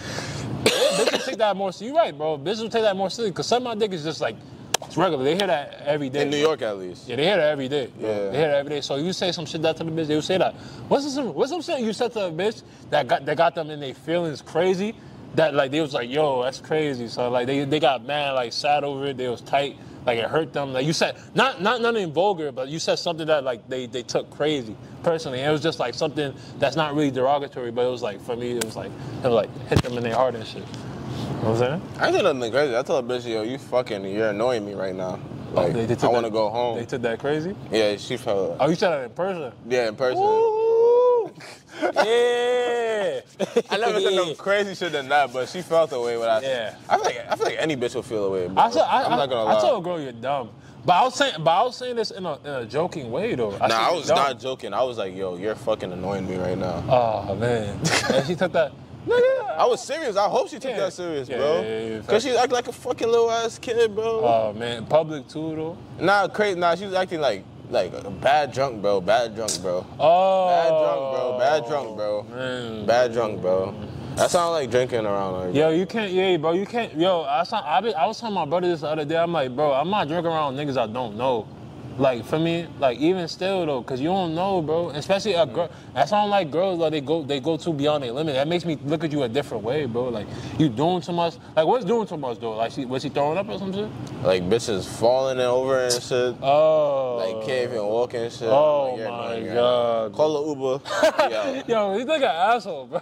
Bitches take that more. So you're right, bro. Bitches will take that more seriously because some of my dick is just like. It's regular. They hear that every day. In New York, at least. Yeah, they hear that every day. Bro. Yeah. They hear that every day. So you say some shit that to the bitch, they will say that. What's some what's some shit you said to a bitch that got that got them in their feelings crazy? That like they was like, yo, that's crazy. So like they they got mad, like sad over it. They was tight, like it hurt them. Like you said, not not nothing vulgar, but you said something that like they they took crazy personally. And it was just like something that's not really derogatory, but it was like for me, it was like it was, like hit them in their heart and shit. You know what I'm saying? I did nothing crazy. I told a bitch, yo, you fucking, you're annoying me right now. Like oh, they, they took I want to go home. They took that crazy? Yeah, she felt. Like, oh, you said that in person? Yeah, in person. Ooh. Yeah. I never said no crazy shit than that, but she felt the way when I yeah. I feel like I feel like any bitch will feel the way. I said, I, I'm I, not gonna lie. I told a girl you're dumb, but I was saying, but I was saying this in a, in a joking way though. I nah, I was dumb. Not joking. I was like, yo, you're fucking annoying me right now. Oh man, and she took that. No, yeah, I was serious. I hope she took yeah. that serious, yeah, bro. Yeah, yeah, yeah, Cause she act like a fucking little ass kid, bro. Oh man, public too though. Nah, crazy. Nah, she was acting like. Like a bad drunk, bro. Bad drunk, bro. Oh. Bad drunk, bro. Bad drunk, bro. Man. Bad drunk, bro. That sound like drinking around. Like, yo, you can't. Yeah, bro. You can't. Yo, I sound, I, be, I was telling my brother this the other day. I'm like, bro, I'm not drinking around niggas I don't know. Like for me, like even still though, cause you don't know, bro. Especially a girl. That sound like girls like they go they go too beyond their limit. That makes me look at you a different way, bro. Like you doing too much. Like what's doing too much though? Like she was she throwing up or some shit? Like bitches falling over and shit. Oh. Like can't even walk and shit. Oh like, my annoying, god. Right? Call an Uber. Yo, he's like an asshole, bro.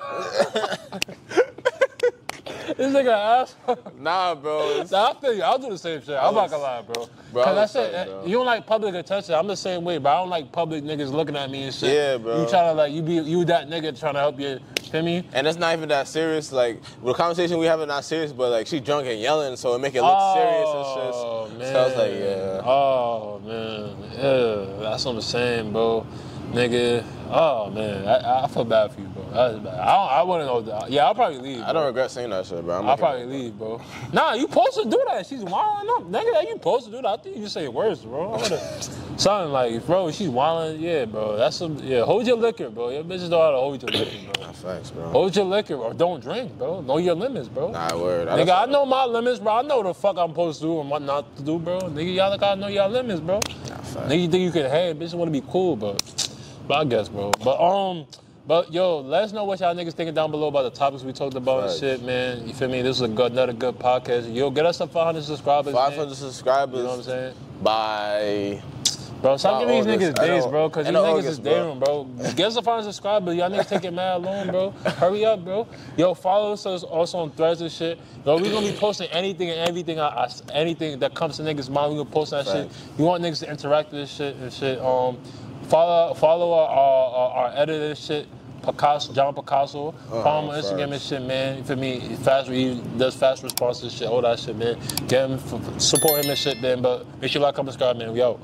This nigga ass. Nah, bro. Nah, I feel you. I'll do the same shit. I'm not gonna lie, bro. Bro, cause I said you don't like public attention. I'm the same way, bro. I don't like public niggas looking at me and shit. Yeah, bro. You trying to like you be you that nigga trying to help you, feel me? And it's not even that serious. Like the conversation we having not serious, but like she drunk and yelling, so it make it look oh, serious and shit. So I was like, yeah. Oh man, yeah. That's what I'm saying, bro. Nigga, oh man, I, I feel bad for you, bro. I, don't, I wouldn't know. Yeah, I'll probably leave. Bro. I don't regret saying that shit, bro. I'm I'll probably leave, bro. Nah, you supposed to do that. She's wilding up, nigga. You supposed to do that. I think you say worse, bro. Something like, bro, she's wilding. Yeah, bro. That's some. Yeah, hold your liquor, bro. Your bitches know how to hold your liquor, bro. Facts, bro. Hold your liquor, or don't drink, bro. Know your limits, bro. Nah, word. I nigga, I know my limits, bro. I know the fuck I'm supposed to do and what not to do, bro. Nigga, y'all gotta know y'all limits, bro. Nah, facts. Nigga, you think you can? Hey, bitch, want to be cool, bro. But I guess, bro. But um, but yo, let us know what y'all niggas thinking down below about the topics we talked about right. and shit, man. You feel me? This is a good, another good podcast. Yo, get us up five hundred subscribers. five hundred man. Subscribers. You know what I'm saying? Bye. Bro, stop giving these niggas days, bro, because these niggas is daring, bro. Get us a five hundred subscribers. Y'all niggas taking mad long, bro. Hurry up, bro. Yo, follow us also on threads and shit. Yo, we going to be posting anything and everything I, I, anything that comes to niggas' mind. We going to post that right. shit. You want niggas to interact with this shit and shit. Um, Follow follow our, our, our editor and shit, Picasso, John Picasso. Follow oh, him on Instagram and shit, man. For me, fast he does fast responses and shit, all that shit, man. Get him, support him and shit, man. But make sure you like, comment, subscribe, man. We out.